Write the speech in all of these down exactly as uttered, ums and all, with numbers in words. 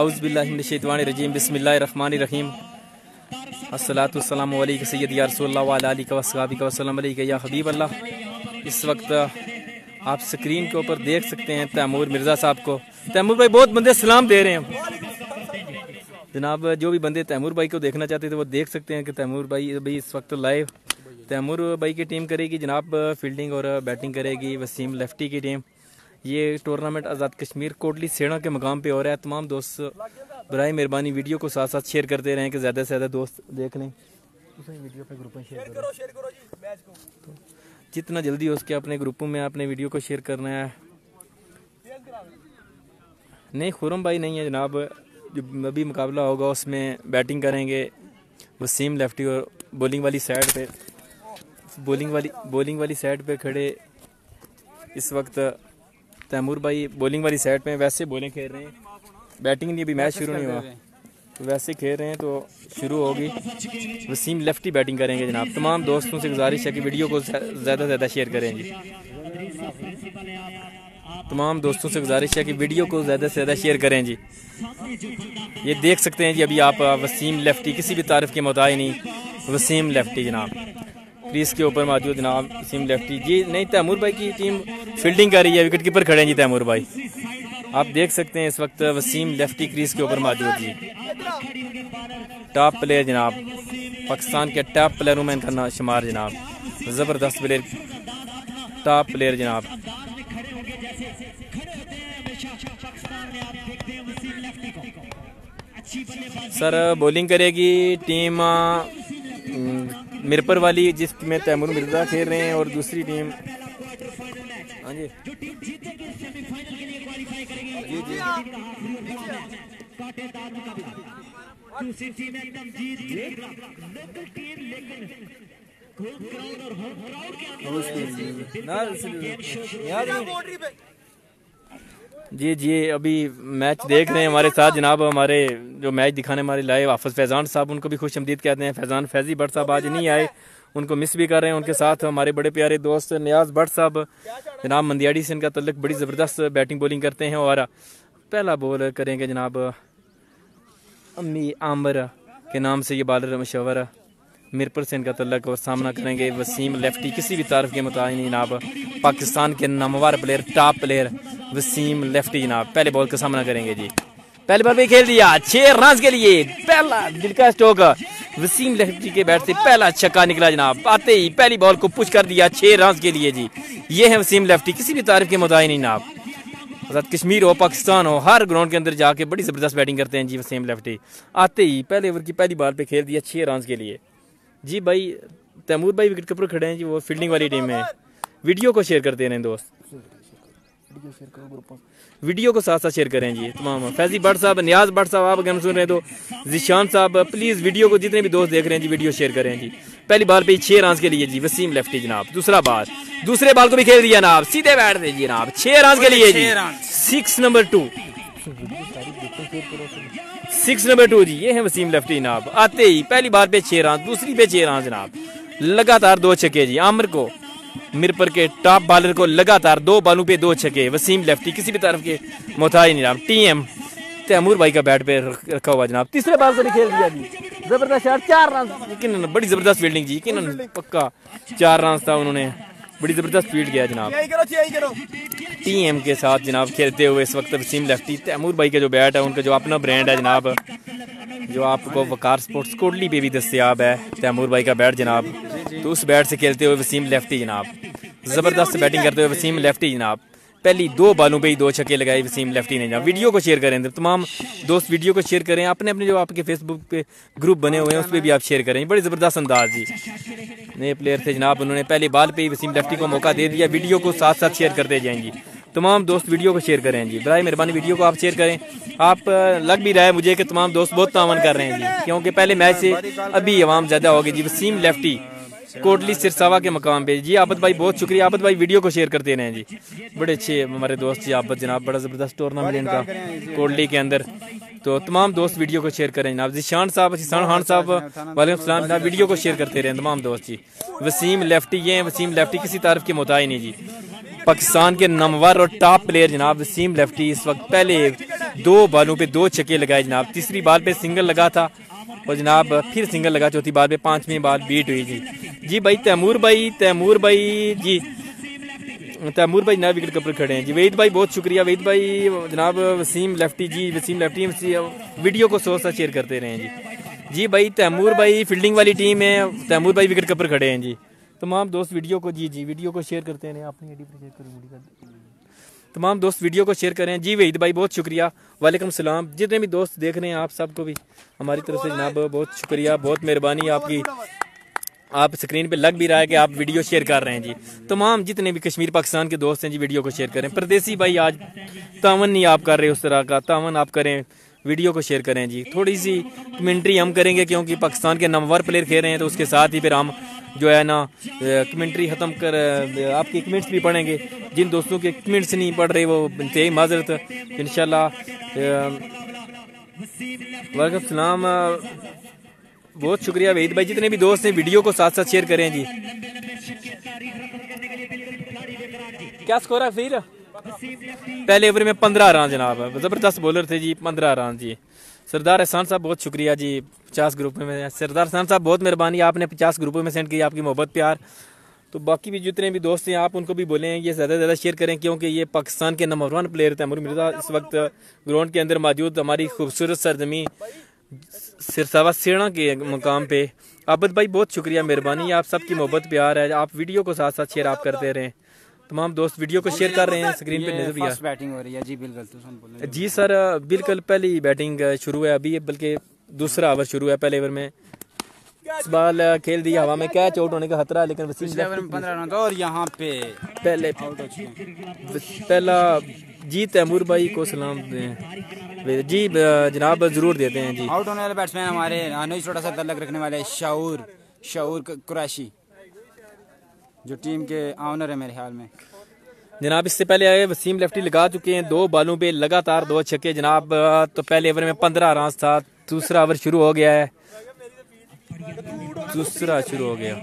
औज़ुबिल्लाहिमिनश्शैतानिर्रजीम बिस्मिल्लाहिर्रहमानिर्रहीम अस्सलातुस्सलामु अलैका सय्यदी या रसूलल्लाह व अला आलिका व असहाबिका व सल्लम अलैका या हबीब अल्लाह। इस वक्त आप स्क्रीन के ऊपर देख सकते हैं तैमूर मिर्जा साहब को। तैमूर भाई, बहुत बंदे सलाम दे रहे हैं जनाब। जो भी बंदे तैमूर भाई को देखना चाहते थे वो देख सकते हैं कि तैमूर भाई अभी इस वक्त लाइव। तैमूर भाई की टीम करेगी जनाब फील्डिंग और बैटिंग करेगी वसीम लेफ्टी की टीम। ये टूर्नामेंट आज़ाद कश्मीर कोटली सेना के मकाम पे हो रहा है। तमाम दोस्त बराए मेहरबानी वीडियो को साथ साथ शेयर करते रहें कि ज़्यादा से ज़्यादा दोस्त देख लें। वीडियो पे ग्रुप में शेयर करो, शेयर करो जी मैच को। तो जितना जल्दी हो सके अपने ग्रुपों में आपने वीडियो को शेयर करना है। नहीं, खुरम भाई नहीं है जनाब। जो अभी मुकाबला होगा उसमें बैटिंग करेंगे वसीम लेफ्टी और बॉलिंग वाली साइड पर बॉलिंग वाली बॉलिंग वाली साइड पर खड़े इस वक्त तैमूर भाई बॉलिंग वाली साइड में वैसे बॉलिंग खेल रहे हैं। बैटिंग नहीं, अभी मैच शुरू नहीं हुआ तो वैसे खेल रहे हैं। तो शुरू होगी, वसीम लेफ्टी बैटिंग करेंगे जनाब। तमाम दोस्तों से गुजारिश है कि वीडियो को ज़्यादा से ज़्यादा शेयर करेंगे। तमाम दोस्तों से गुजारिश है कि वीडियो को ज़्यादा से ज़्यादा शेयर करें जी। ये देख सकते हैं जी अभी आप वसीम लेफ्टी, किसी भी तारीफ के मुताबिक नहीं, वसीम लेफ्टी जनाब क्रीज के ऊपर मौजूद जनाब वसीम लेफ्टी जी। नहीं, तैमूर भाई की टीम फील्डिंग कर रही है, विकेट कीपर खड़े हैं जी तैमूर भाई। आप देख सकते हैं इस वक्त वसीम लेफ्टी क्रीज के ऊपर मौजूद जी। टॉप प्लेयर जनाब, पाकिस्तान के टॉप प्लेयरों में इनका नाम शुमार जनाब। ज़बरदस्त प्लेयर, टॉप प्लेयर जनाब। सर बॉलिंग करेगी टीम मीरपुर वाली, जिसमें तैमूर मिर्जा खेल रहे हैं, और दूसरी टीम हाँ जी जी जी अभी मैच देख रहे हैं हमारे साथ जनाब। हमारे जो मैच दिखाने हमारे लाइव हाफिज़ फैज़ान साहब, उनको भी खुश आमदीद कहते हैं। फैज़ान फैज़ी भट्ट साहब आज नहीं आए, उनको मिस भी कर रहे हैं। उनके साथ हमारे बड़े प्यारे दोस्त नियाज़ भट्ट साहब जनाब मंदियाड़ी से, इनका तल्लक। बड़ी ज़बरदस्त बैटिंग बॉलिंग करते हैं और पहला बॉल करेंगे जनाब अम्मी आमर के नाम से, ये बॉलर मशहूर मीरपुर से इनका तल्लक। और सामना करेंगे वसीम लेफ्टी, किसी भी तारीफ के मुताबिक जनाब पाकिस्तान के नामवर player, top player Waseem lefty जनाब पहले बॉल का सामना करेंगे जी। पहले बॉल पे खेल दिया छह रन के लिए, पहला दिल का स्ट्रोक वसीम लेफ्टी के बैट से पहला छक्का निकला जनाब। आते ही पहली बॉल को पुश कर दिया छह रन के लिए जी। ये है वसीम लेफ्टी, किसी भी तारीफ के मुताबिक जनाब। आज़ाद कश्मीर हो, पाकिस्तान हो, हर ग्राउंड के अंदर जाके बड़ी ज़बरदस्त बैटिंग करते हैं जी वसीम लेफ्टी। आते ही पहले ओवर की पहली बॉल पे खेल दिया छह रन के लिए जी। भाई तैमूर भाई विकेट कीपर खड़े हैं जी, वो फील्डिंग वाली टीम है। वीडियो को शेयर करते रहें दोस्त, वीडियो को साथ साथ शेयर करें जी। तमाम फैजी भट्ट साहब, नियाज़ भट्ट साहब, आप अगर सुन रहे हैं तो जिशान साहब, प्लीज़ वीडियो को जितने भी दोस्त देख रहे हैं जी वीडियो शेयर करें जी। पहली बॉल पे छह रन के लिए जी वसीम लेफ्टी जनाब। दूसरा बॉल, दूसरे बॉल को भी खेल दिया जनाब, सीधे बैठ दे जी जनाब, छह रन के लिए जी। Six number two six number two जी, ये है वसीम लेफ्टी जनाब। आते ही पहली बॉल पे छह रन, दूसरी पे छह रन जनाब। लगातार दो छक्के जी, आमिर को, मीरपुर के टॉप बॉलर को लगातार दो बॉलों पे दो छक्के। वसीम लेफ्टी किसी भी तरफ के मोहताज नहीं जनाब। टीएम तैमूर भाई का बैट पे रखा हुआ जनाब। तीसरे बॉल को भी खेल दिया जी, जबरदस्त शॉट, चार रन। बड़ी जबरदस्त फील्डिंग जी, पक्का चार रन था उन्होंने, बड़ी जबरदस्त फील्ड किया जनाब। टीएम के साथ जनाब खेलते हुए इस वक्त वसीम लेफ्टी। तैमूर भाई का जो बैट है, उनका जो अपना ब्रांड है जनाब, जो आपको वकार स्पोर्ट्स कोटली पे भी दस्तियाब है तैमूर भाई का बैट जनाब। तो उस बैट से खेलते हुए वसीम लेफ्टी जनाब, ज़बरदस्त बैटिंग करते हुए वसीम लेफ्टी जनाब। पहली दो बॉलों पे ही दो छक्के लगाए वसीम लेफ्टी ने जनाब। वीडियो को शेयर करें तमाम दोस्त, वीडियो को शेयर करें। अपने अपने जो आपके फेसबुक पे ग्रुप बने हुए हैं उस पर भी आप शेयर करें। बड़े ज़बरदस्त अंदाज जी, नए प्लेयर थे जनाब। उन्होंने पहले बॉल पे ही वसीम लेफ्टी को मौका दे दिया। वीडियो को साथ साथ शेयर करते जाएंगी तमाम दोस्त, वीडियो को शेयर करें जी। बराए मेहरबानी वीडियो को आप शेयर करें। आप लग भी रहा है मुझे कि तमाम दोस्त बहुत तावन कर रहे हैं जी, क्योंकि पहले मैच से अभी आवाम ज़्यादा होगी जी। वसीम लेफ्टी कोटली सिरसावा के मकाम पे जी। आबद भाई बहुत शुक्रिया, आबद भाई वीडियो को शेयर करते रहें जी। बड़े अच्छे हमारे दोस्त जी आबद जनाब, बड़ा ज़बरदस्त टूर्नामेंट इनका कोटली के अंदर। तो तमाम दोस्त वीडियो को शेयर करें जनाब। जिशान साहब, जिशान खान साहब, वालेकुम अस्सलाम जनाब, वीडियो को शेयर करते रहें तमाम दोस्त जी। वसीम लेफ्टी, ये वसीम लेफ्टी किसी तारीफ के मुताबिक नहीं जी। पाकिस्तान के नामवर और टॉप प्लेयर जनाब वसीम लेफ्टी इस वक्त पहले दो बॉलों पे दो छक्के लगाए जनाब। तीसरी बॉल पे सिंगल लगा था और जनाब फिर सिंगल लगा चौथी बॉल पे, पांचवी बॉल बीट हुई जी। जी भाई तैमूर भाई तैमूर भाई जी तैमूर भाई जनाब विकेट कीपर खड़े हैं जी। वहीद भाई बहुत शुक्रिया वहीद भाई जनाब। Waseem lefty ji Wasim lefty video को सौ सा शेयर करते रहे जी। जी भाई तैमूर भाई फील्डिंग वाली टीम है, तैमूर भाई विकेट कीपर खड़े हैं जी। तमाम दोस्त वीडियो को जी जी वीडियो को शेयर करते हैं आपने कर तमाम दोस्त वीडियो को शेयर करें जी। वहीद भाई बहुत शुक्रिया, वालेकुम सलाम। जितने भी दोस्त देख रहे हैं आप सबको भी हमारी तरफ से जनाब बहुत शुक्रिया, बहुत मेहरबानी आपकी। आप स्क्रीन पे लग भी रहा है कि आप वीडियो शेयर कर रहे हैं जी। तमाम जितने भी कश्मीर पाकिस्तान के दोस्त हैं जी वीडियो को शेयर करें। परदेसी भाई आज तावन नहीं आप कर रहे उस तरह का तावन आप करें, वीडियो को शेयर करें जी। थोड़ी सी कमेंट्री हम करेंगे क्योंकि पाकिस्तान के नामवर प्लेयर खेल रहे हैं तो उसके साथ ही फिर हम जो है ना कमेंट्री ख़त्म कर आपके कमेंट्स भी पढ़ेंगे। जिन दोस्तों के कमेंट्स नहीं पढ़ रहे वो इंतहाई माजरत। इंशाल्लाह वालेकुम सलाम, बहुत शुक्रिया वहीद भाई। जितने भी दोस्त हैं वीडियो को साथ साथ शेयर करें जी। क्या स्कोर है फिर पहले ओवर में? पंद्रह रन जनाब, जबरदस्त बॉलर थे जी, पंद्रह रन जी। सरदार एहसान साहब बहुत शुक्रिया जी, पचास ग्रुप में। सरदार एहसान साहब बहुत मेहरबानी, आपने पचास ग्रुपों में सेंड की आपकी मोहब्बत प्यार। तो बाकी भी जितने भी दोस्त हैं आप उनको भी बोलें ये ज़्यादा से ज़्यादा शेयर करें क्योंकि ये पाकिस्तान के number one player Taimur Mirza इस वक्त ग्राउंड के अंदर मौजूद हमारी खूबसूरत सरजमी सिरसावा सेना के मुकाम पे। आबद भाई बहुत शुक्रिया, मेहरबानी, आप सबकी मोहब्बत प्यार है। आप वीडियो को साथ साथ शेयर आप करते रहें। तमाम दोस्त वीडियो को शेयर कर रहे हैं। स्क्रीन पे नजर भी आ बैटिंग हो रही है जी। बिल्कुल जी सर, बिल्कुल पहली बैटिंग शुरू है अभी, बल्कि दूसरा ओवर शुरू है। पहले ओवर में इस बाल खेल दिया हवा में, कैच आउट होने का खतरा लेकिन वसीम लेफ्टी और यहाँ पे पहले पहला जी। तैमूर भाई को सलाम जी जनाब जरूर देते हैं जी। आउट होने वाले बैट्समैन हमारे आनोई छोटा सा तल्लक रखने वाले शाऊर शाऊर कुरैशी जो टीम के ऑनर है मेरे ख्याल में जनाब। इससे पहले आए वसीम लेफ्टी लगा चुके हैं दो बालों पे लगातार दो छक्के जनाब। तो पहले ओवर में पंद्रह रन था, दूसरा ओवर शुरू हो गया है, दूसरा शुरू हो गया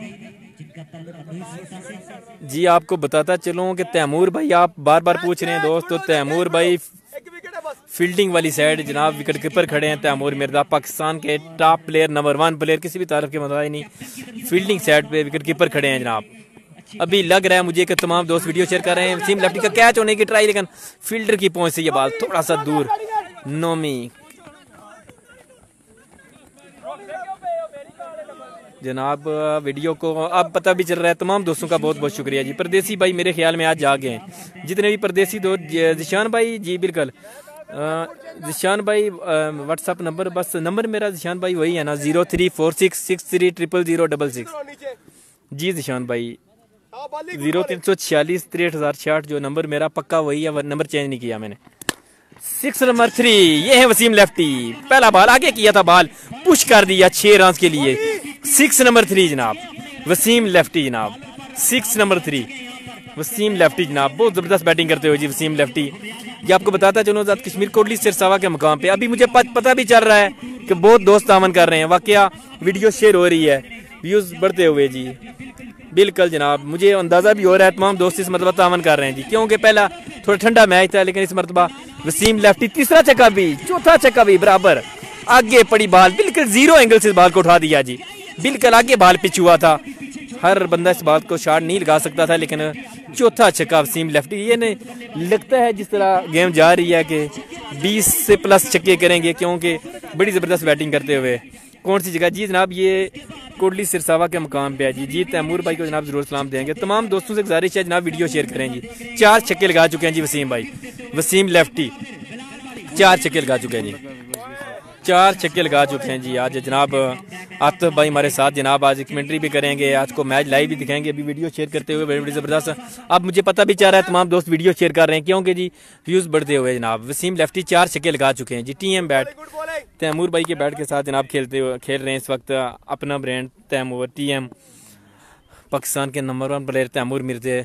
जी। आपको बताता चलूं कि तैमूर भाई आप बार बार पूछ रहे हैं दोस्त, तो तैमूर भाई फील्डिंग वाली साइड जनाब विकेट कीपर खड़े हैं। तैमूर मिर्जा पाकिस्तान के top player, number one player, किसी भी तारीफ के मतलब नहीं, फील्डिंग साइड पे विकेट कीपर खड़े हैं जनाब। अभी लग रहा है मुझे कि तमाम दोस्त वीडियो शेयर कर रहे हैं। वसीम लेफ्टी का कैच होने की ट्राई लेकिन फील्डर की पहुंच से ये बाल थोड़ा सा दूर। नोमी जनाब वीडियो को अब पता भी चल रहा है। तमाम दोस्तों का बहुत बहुत शुक्रिया जी। परदेसी भाई मेरे ख्याल में आज आ गए हैं जितने भी परदेसी दोस्त। जिशान भाई जी बिल्कुल, जिशान भाई व्हाट्सअप नंबर, बस नंबर मेरा जिशान भाई वही है ना, zero three four six six three triple zero double six जी। जिशान भाई जीरो तीन सौ छियालीस तिरठ हजार छियाठ जो नंबर मेरा पक्का वही है, नंबर चेंज नहीं किया मैंने। सिक्स नंबर थ्री ये है वसीम लेफ्टी। पहला बॉल आगे किया था, बॉल पुश कर दिया छह रन के लिए। सिक्स नंबर थ्री जनाब वसीम लेफ्टी जनाब, six number three Waseem lefty जनाब। बहुत जबरदस्त बैटिंग करते हुए जी वसीम लेफ्टी। ये आपको बताता चलो आज़ाद कश्मीर कोटली सिरसावा के मुकाम पे। अभी मुझे पता भी चल रहा है कि बहुत दोस्त आमन कर रहे हैं, वाकया वीडियो शेयर हो रही है, व्यूज बढ़ते हुए जी। बिल्कुल जनाब मुझे अंदाज़ा भी हो रहा है तमाम दोस्त इस मरतबा तावन कर रहे हैं जी क्योंकि पहला थोड़ा ठंडा मैच था लेकिन इस मरतबा वसीम लेफ्टी तीसरा छक्का भी, चौथा छक्का भी बराबर। आगे पड़ी बाल बिल्कुल जीरो एंगल से इस बाल को उठा दिया जी। बिल्कुल आगे बाल पिच हुआ था, हर बंदा इस बाल को शॉट नहीं लगा सकता था लेकिन चौथा छक्का वसीम लेफ्टी। ये नहीं लगता है जिस तरह गेम जा रही है कि बीस से प्लस छक्के करेंगे क्योंकि बड़ी ज़बरदस्त बैटिंग करते हुए। कौन सी जगह जी जनाब? ये कोटली सिरसावा के मुकाम पे है जी। जी तैमूर भाई को जनाब जरूर सलाम देंगे। तमाम दोस्तों से गुजारिश है जनाब वीडियो शेयर करें जी। चार छक्के लगा चुके हैं जी वसीम भाई, वसीम लेफ्टी चार छक्के लगा चुके हैं जी, चार छक्के लगा चुके हैं जी। आज जनाब आतफ भाई हमारे साथ जनाब आज कमेंट्री भी करेंगे, आज को मैच लाइव भी दिखाएंगे। अभी वीडियो शेयर करते हुए बड़ी बड़ी ज़बरदस्त। अब मुझे पता भी चल रहा है तमाम दोस्त वीडियो शेयर कर रहे हैं क्योंकि जी व्यूज़ बढ़ते हुए जनाब। वसीम लेफ्टी चार छक्के लगा चुके हैं जी। टी एम बैट तैमूर भाई के बैट के साथ जनाब खेलते हुए खेल रहे हैं इस वक्त। अपना brand Taimur T M Pakistan के number one player Taimur Mirza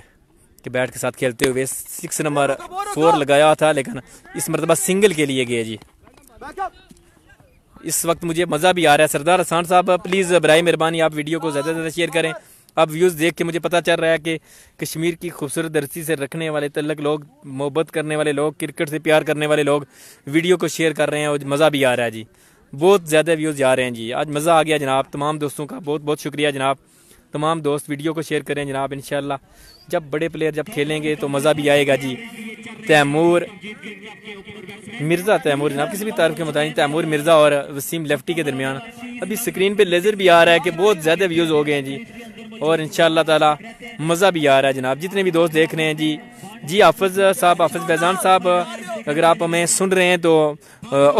के बैट के साथ खेलते हुए। सिक्स नंबर फोर लगाया था लेकिन इस मरतबा सिंगल के लिए गए जी। इस वक्त मुझे मज़ा भी आ रहा है। सरदार असान साहब प्लीज़ बराए मेहरबानी आप वीडियो को ज़्यादा से ज़्यादा शेयर करें। अब व्यूज़ देख के मुझे पता चल रहा है कि कश्मीर की खूबसूरत धरती से रखने वाले तल्लक लोग, मोहब्बत करने वाले लोग, क्रिकेट से प्यार करने वाले लोग वीडियो को शेयर कर रहे हैं और मज़ा भी आ रहा है जी। बहुत ज़्यादा व्यूज़ जा रहे हैं जी, आज मज़ा आ गया जनाब। तमाम दोस्तों का बहुत बहुत शुक्रिया जनाब। तमाम दोस्त वीडियो को शेयर करें जनाब, इंशाल्लाह जब बड़े प्लेयर जब खेलेंगे तो मज़ा भी आएगा जी। तैमूर मिर्जा, तैमूर जनाब किसी भी तारीफ के मुताबिक तैमूर मिर्जा और वसीम लेफ्टी के दरमियान अभी स्क्रीन पे लेज़र भी आ रहा है कि बहुत ज़्यादा व्यूज़ हो गए हैं जी, और इंशाल्लाह ताला मज़ा भी आ रहा है जनाब। जितने भी दोस्त देख रहे हैं जी जी हाफिज़ साहब, हाफिज़ फैज़ान साहब अगर आप हमें सुन रहे हैं तो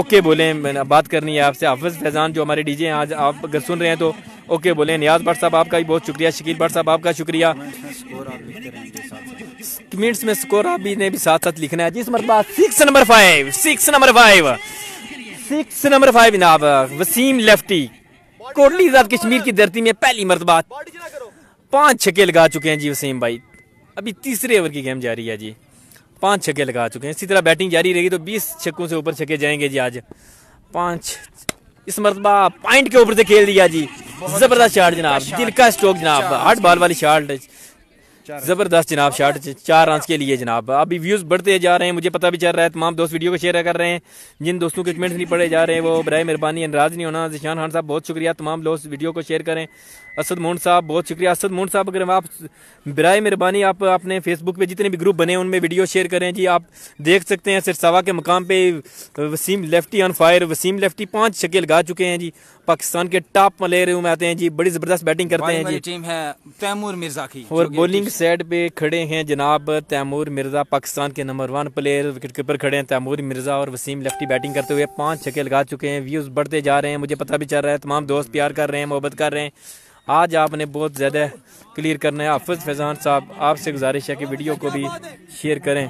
ओके बोलें, मैंने बात करनी है आपसे। हाफिज़ फैज़ान जो हमारे डी जे हैं, आज आप अगर सुन रहे हैं तो ओके बोलें। नियाज़ भट्ट साहब आपका भी बहुत शुक्रिया। शकील भट्ट साहब आपका शुक्रिया। मिनट्स में स्कोर आप भी ने भी साथ साथ लिखना है जी। इस मरतबा six number five, six number five, six number five जनाब वसीम लेफ्टी। कोटली आज़ाद कश्मीर की धरती में पहली मरतबा पाँच छक्के लगा चुके हैं जी वसीम भाई। अभी तीसरे ओवर की गेम जारी है जी, पाँच छक्के लगा चुके हैं। इसी तरह बैटिंग जारी रहेगी तो बीस छक्कों से ऊपर छक्के जाएंगे जी। आज पाँच इस मरतबा पॉइंट के ऊपर से खेल दिया जी। जबरदस्त शॉट जनाब, दिल का स्ट्रोक जनाब, आठ बॉल वाली शॉट, जबरदस्त जनाब शॉट, चार रन के लिए जनाब। अभी व्यूज़ बढ़ते जा रहे हैं, मुझे पता भी चल रहा है। तमाम दोस्त वीडियो को शेयर कर रहे हैं। जिन दोस्तों के कमेंट्स नहीं पढ़े जा रहे हैं वो बराए मेहरबानी नाराज़ नहीं होना। जिशान खान साहब बहुत शुक्रिया, तमाम दोस्त वीडियो को शेयर करें। असद मोहन साहब बहुत शुक्रिया। असद मोहन साहब अगर आप बराए मेहरबानी आप अपने फेसबुक पे जितने भी ग्रुप बने हैं उनमें वीडियो शेयर करें जी। आप देख सकते हैं सिरसावा के मकाम पर Waseem lefty on fire. Waseem lefty पाँच छक्के लगा चुके हैं जी, पाकिस्तान के टॉप प्लेयर में आते हैं जी, बड़ी ज़बरदस्त बैटिंग करते हैं जी। टीम है तैमूर मिर्जा की और बॉलिंग साइड पे खड़े हैं जनाब तैमूर मिर्जा, पाकिस्तान के number one player wicket keeper खड़े हैं तैमूर मिर्जा और वसीम लेफ्टी। बैटिंग करते हुए पांच छक्के लगा चुके हैं। व्यूज़ बढ़ते जा रहे हैं, मुझे पता भी चल रहा है। तमाम दोस्त प्यार कर रहे हैं, मोहब्बत कर रहे हैं। आज आपने बहुत ज़्यादा क्लियर करना है। हाफिज़ फैज़ान साहब आपसे गुजारिश है कि वीडियो को भी शेयर करें।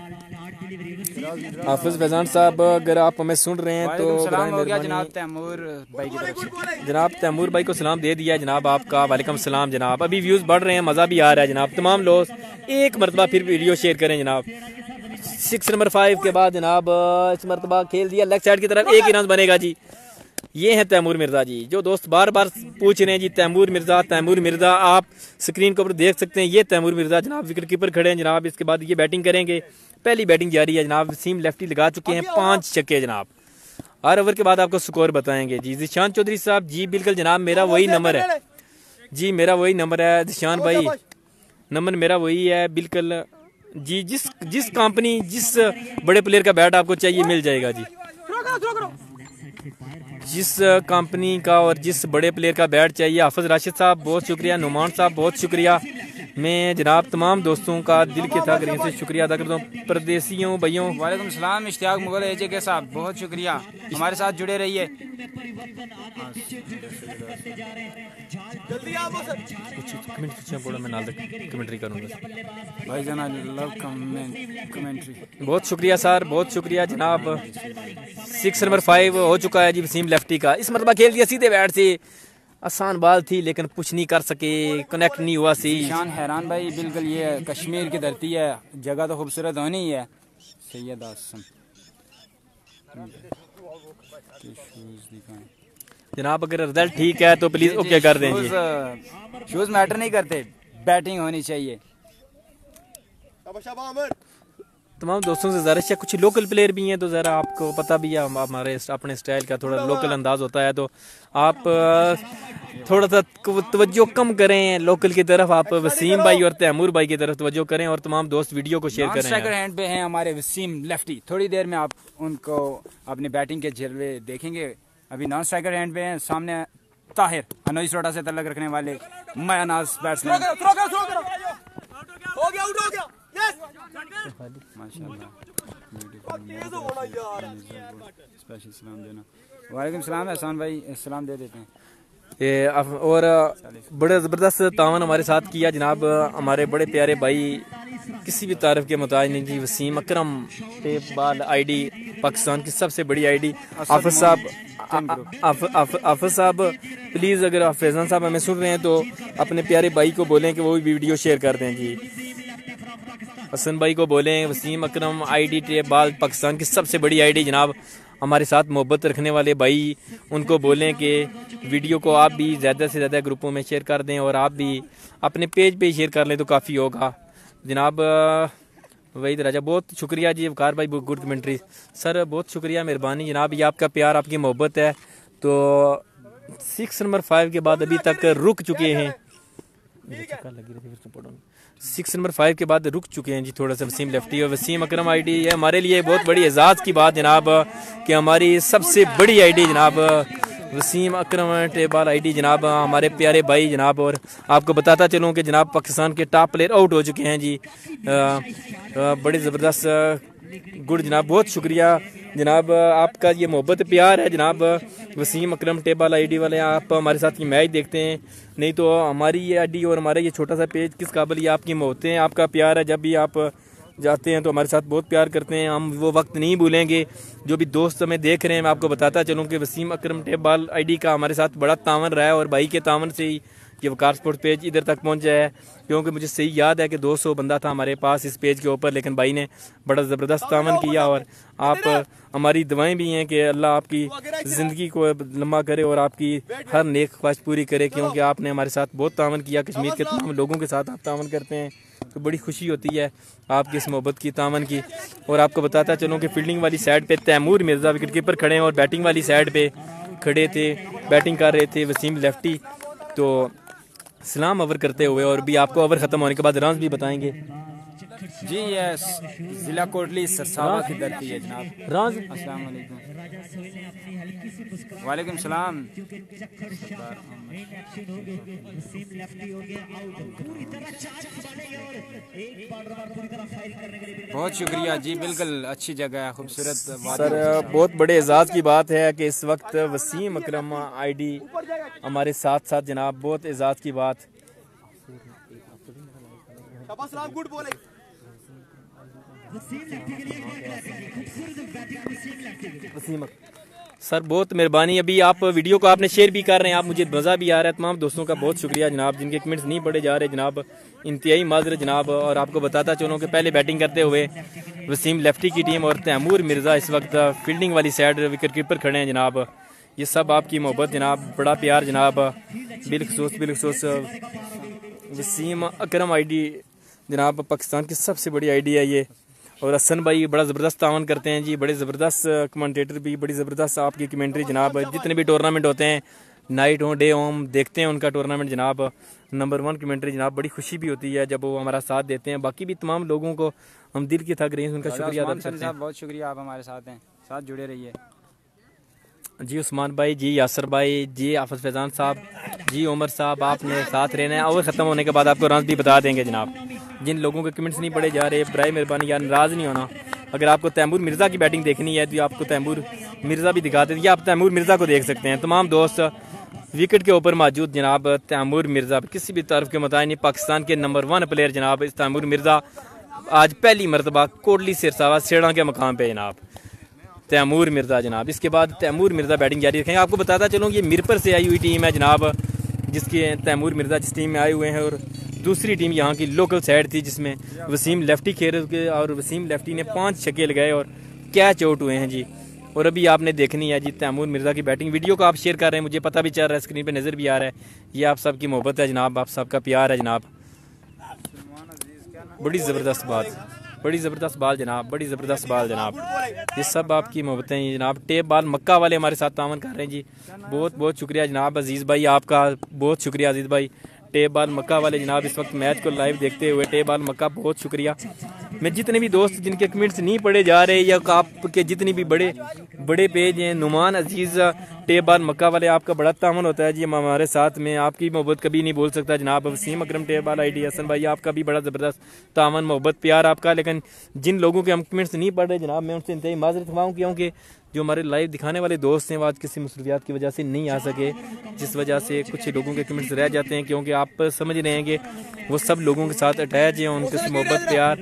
हाफिज़ फैज़ान साहब अगर आप हमें सुन रहे हैं तो जनाब तैमूर भाई की तरफ जनाब तैमूर भाई को सलाम दे दिया जनाब आपका। वालेकुम सलाम जनाब। अभी व्यूज़ बढ़ रहे हैं, मज़ा भी आ रहा है जनाब। तमाम लोग एक मरतबा फिर वीडियो शेयर करें जनाब। सिक्स नंबर फाइव के बाद जनाब इस मरतबा खेल दिया लेफ्ट साइड की तरफ, एक ही रन बनेगा जी। ये हैं तैमूर मिर्जा जी। जो दोस्त बार बार पूछ रहे हैं जी तैमूर मिर्जा, तैमूर मिर्जा आप स्क्रीन के ऊपर देख सकते हैं। ये तैमूर मिर्जा जनाब विकेट कीपर खड़े हैं जनाब। इसके बाद ये बैटिंग करेंगे, पहली बैटिंग जारी है जनाब। वसीम लेफ्टी लगा चुके हैं पांच छक्के जनाब। हर ओवर के बाद आपको स्कोर बताएंगे जी। जिशान चौधरी साहब जी बिल्कुल जनाब, मेरा वही नंबर है जी, मेरा वही नंबर है जिशान भाई, नंबर मेरा वही है बिल्कुल जी। जिस जिस कंपनी जिस बड़े प्लेयर का बैट आपको चाहिए मिल जाएगा जी, जिस कंपनी का और जिस बड़े प्लेयर का बैट चाहिए। हाफिज़ राशिद साहब बहुत शुक्रिया, नुमान साहब बहुत शुक्रिया। मैं जनाब तमाम दोस्तों का दिल के साथ ग्रीन से शुक्रिया अदा करता हूँ। परदेसियों भैयों वालेकुम सलाम। इश्तियाक मुगल एजे के साहब बहुत शुक्रिया, हमारे साथ जुड़े रहिए। बहुत शुक्रिया सर, बहुत शुक्रिया जनाब। सिक्स नंबर फाइव हो चुका है जी वसीम लेफ्टी का। इस मरतबा खेल दिया सीधे बैट से, आसान बाल थी लेकिन कुछ नहीं कर सके, कनेक्ट नहीं हुआ सी। शान हैरान भाई बिल्कुल, ये कश्मीर की धरती है, जगह तो खूबसूरत होनी ही है। सैयद आसम जनाब अगर रिजल्ट ठीक है तो प्लीज ओके कर दें। शूज मैटर नहीं करते, बैटिंग होनी चाहिए। तमाम दोस्तों से गुजारिश है, कुछ लोकल प्लेयर भी हैं तो ज़रा आपको पता भी है हमारे अपने स्टाइल का थोड़ा लोकल अंदाज होता है, तो आप थोड़ा सा तवज्जो कम करें लोकल की तरफ। आप वसीम भाई और तैमूर भाई की तरफ तवज्जो करें और तमाम दोस्त वीडियो को शेयर करें। सेकंड हैंड पे हैं हमारे वसीम लेफ्टी, थोड़ी देर में आप उनको अपनी बैटिंग के जलवे देखेंगे। अभी नॉन सेकंड हैंड पे हैं, सामने ताहिर हनोई सोडा से तल्लक रखने वाले मायानाज बैट्समैन। हो गया, आउट हो गया। स्पेशल सलाम देना। वालेकुम सलाम एहसान भाई, सलाम दे देते हैं। ये और बड़े ज़बरदस्त तावन हमारे साथ किया जनाब हमारे बड़े प्यारे भाई, किसी भी तारीफ के मुताबिक नहीं जी। Waseem Akram tape ball ID, Pakistan की सबसे बड़ी आईडी। हाफिज़ साहब, हाफिज़ साहब प्लीज़ अगर आप फैज़ान साहब हमें सुन रहे हैं तो अपने प्यारे भाई को बोलें कि वो भी वीडियो शेयर कर दें जी। हसन भाई को बोलें Wasim Akram ID tape ball Pakistan की सबसे बड़ी आईडी जनाब, हमारे साथ मोहब्बत रखने वाले भाई, उनको बोलें कि वीडियो को आप भी ज़्यादा से ज़्यादा ग्रुपों में शेयर कर दें और आप भी अपने पेज पे शेयर कर ले तो काफ़ी होगा। जनाब वहीद राजा, बहुत शुक्रिया जी वकार भाई, गुड कमेंट्री सर, बहुत शुक्रिया, मेहरबानी जनाब, ये आपका प्यार आपकी मोहब्बत है। तो सिक्स नंबर फाइव के बाद अभी तक रुक चुके हैं, सिक्स नंबर फाइव के बाद रुक चुके हैं जी थोड़ा सा। वसीम लेफ्टी और वसीम अक्रम आईडी, ये हमारे लिए बहुत बड़ी एजाज़ की बात जनाब कि हमारी सबसे बड़ी आईडी जनाब Wasim Akram tape ball ID जनाब, हमारे प्यारे भाई जनाब। और आपको बताता चलूँ कि जनाब पाकिस्तान के टॉप प्लेयर आउट हो चुके हैं जी, आ, आ, बड़े ज़बरदस्त गुड जनाब, बहुत शुक्रिया जनाब आपका, ये मोहब्बत प्यार है जनाब। Wasim Akram tape ball ID वाले आप हमारे साथ ये मैच देखते हैं, नहीं तो हमारी ये आईडी और हमारा ये छोटा सा पेज किस काबिल, ये आपकी मोहब्बत है, आपका प्यार है। जब भी आप जाते हैं तो हमारे साथ बहुत प्यार करते हैं, हम वो वक्त नहीं भूलेंगे। जो भी दोस्त हमें देख रहे हैं, मैं आपको बताता चलूँ कि Wasim Akram tape ball ID का हमारे साथ बड़ा तावन रहा है, और भाई के तावन से ही ये वकार स्पोर्ट्स पेज इधर तक पहुंचा है। क्योंकि मुझे सही याद है कि दो सौ बंदा था हमारे पास इस पेज के ऊपर, लेकिन भाई ने बड़ा ज़बरदस्त तावन किया। और आप हमारी दुआएं भी हैं कि अल्लाह आपकी ज़िंदगी को लम्बा करे और आपकी हर नेक ख्वाहिश पूरी करे, क्योंकि आपने हमारे साथ बहुत तावन किया। कश्मीर के तमाम लोगों के साथ आप तावन करते हैं, तो बड़ी खुशी होती है आपकी इस मोहब्बत की, तामन की। और आपको बताता चलूँ कि फील्डिंग वाली साइड पे तैमूर मिर्जा विकेट कीपर खड़े हैं, और बैटिंग वाली साइड पे खड़े थे, बैटिंग कर रहे थे वसीम लेफ्टी। तो सलाम ओवर करते हुए, और भी आपको ओवर ख़त्म होने के बाद रन भी बताएंगे जी। ये ज़िला कोटली सिरसावा की धरती है जनाब। राज अस्सलाम वालेकुम। वालेकुम सलाम। बहुत शुक्रिया जी, बिल्कुल अच्छी जगह है, खूबसूरत सर। बहुत बड़े एजाज़ की बात है कि इस वक्त वसीम अक्रम आईडी हमारे साथ साथ जनाब, बहुत एजाज़ की बात। सर बहुत मेहरबानी, अभी आप वीडियो को आपने शेयर भी कर रहे हैं, आप मुझे मज़ा भी आ रहा है। तमाम दोस्तों का बहुत शुक्रिया जनाब, जिनके कमेंट्स नहीं पढ़े जा रहे जनाब, इंतहाई माजर जनाब। और आपको बताता चलूँ कि पहले बैटिंग करते हुए वसीम लेफ्टी की टीम और तैमूर मिर्ज़ा इस वक्त फील्डिंग वाली साइड विकेट कीपर खड़े हैं जनाब। ये सब आपकी मोहब्बत जनाब, बड़ा प्यार जनाब, बिलखसूस बिलखसूस वसीम अक्रम आईडी जनाब, पाकिस्तान की सबसे बड़ी आईडी है ये। और हसन भाई बड़ा ज़बरदस्त तावन करते हैं जी, बड़े ज़बरदस्त कमेंटेटर भी, बड़ी ज़बरदस्त आपकी कमेंट्री जनाब। जितने भी टूर्नामेंट होते हैं, नाइट हों डे हों, हम देखते हैं उनका टूर्नामेंट जनाब। नंबर वन कमेंट्री जनाब, बड़ी खुशी भी होती है जब वो हमारा साथ देते हैं। बाकी भी तमाम लोगों को हम दिल की थक रहे हैं, उनका शुक्रिया अदा करते हैं। बहुत शुक्रिया, आप हमारे साथ हैं, साथ जुड़े रहिए जी। उस्मान भाई जी, यासर भाई जी, आफत फैजान साहब जी, उमर साहब, आपने साथ रहना है। और ख़त्म होने के बाद आपको रन भी बता देंगे जनाब। जिन लोगों के कमेंट्स नहीं पढ़े जा रहे, बराए मेहरबानी यार नाराज़ नहीं होना। अगर आपको तैमूर मिर्ज़ा की बैटिंग देखनी है तो आपको तैमूर मिर्ज़ा भी दिखा देते, या आप तैमूर मिर्ज़ा को देख सकते हैं। तमाम दोस्त विकेट के ऊपर मौजूद जनाब, तैमूर मिर्ज़ा किसी भी तरफ के मुताबिक पाकिस्तान के नंबर वन प्लेयर जनाब इस तैमूर मिर्ज़ा, आज पहली मरतबा कोटली सिरसावा सेड़ा के मकाम पर जनाब तैमूर मिर्ज़ा जनाब। इसके बाद तैमूर मिर्ज़ा बैटिंग जारी रखेंगे। आपको बताता चलूँ ये मीरपुर से आई हुई टीम है जनाब, जिसके तैमूर मिर्ज़ा जिस टीम में आए हुए हैं, और दूसरी टीम यहाँ की लोकल साइड थी जिसमें वसीम लेफ्टी खेल के, और वसीम लेफ्टी ने पांच छक्के लगाए और कैच आउट हुए हैं जी। और अभी आपने देखनी है जी तैमूर मिर्ज़ा की बैटिंग, वीडियो को आप शेयर कर रहे हैं, मुझे पता भी चल रहा है, स्क्रीन पे नज़र भी आ रहा है। ये आप सबकी मोहब्बत है जनाब, आप सबका प्यार है जनाब, बड़ी ज़बरदस्त बात, बड़ी ज़बरदस्त बाल जनाब, बड़ी ज़बरदस्त बाल जनाब, ये सब आपकी मोहब्बतें हैं जनाब। टेप बॉल मक्का वाले हमारे साथ तावन कर रहे हैं जी, बहुत बहुत शुक्रिया जनाब। अज़ीज़ भाई आपका बहुत शुक्रिया, अज़ीज़ भाई टेप बॉल मक्का वाले जनाब इस वक्त मैच को लाइव देखते हुए, टेप बॉल मक्का बहुत शुक्रिया। मैं जितने भी दोस्त जिनके कमेंट्स नहीं पढ़े जा रहे, या आपके जितने भी बड़े बड़े पेज हैं, नुमान अजीज़ टेप बॉल मक्का वाले आपका बड़ा तावन होता है जी हमारे साथ में, आपकी मोहब्बत कभी नहीं बोल सकता जनाब। Wasim Akram tape ball ID, Hasan भाई आपका भी बड़ा ज़बरदस्त तावन, मोहब्बत प्यार आपका। लेकिन जिन लोगों के हम कमेंट्स नहीं पढ़ रहे जनाब, मैं उनसे इंतहाई माजरत मांगूँ, क्योंकि जो हमारे लाइव दिखाने वाले दोस्त हैं वो आज किसी मसरूफियात की वजह से नहीं आ सके, जिस वजह से कुछ लोगों के कमेंट्स रह जाते हैं। क्योंकि आप समझ रहे हैं कि वो सब लोगों के साथ अटैच हैं, उनके मोहब्बत प्यार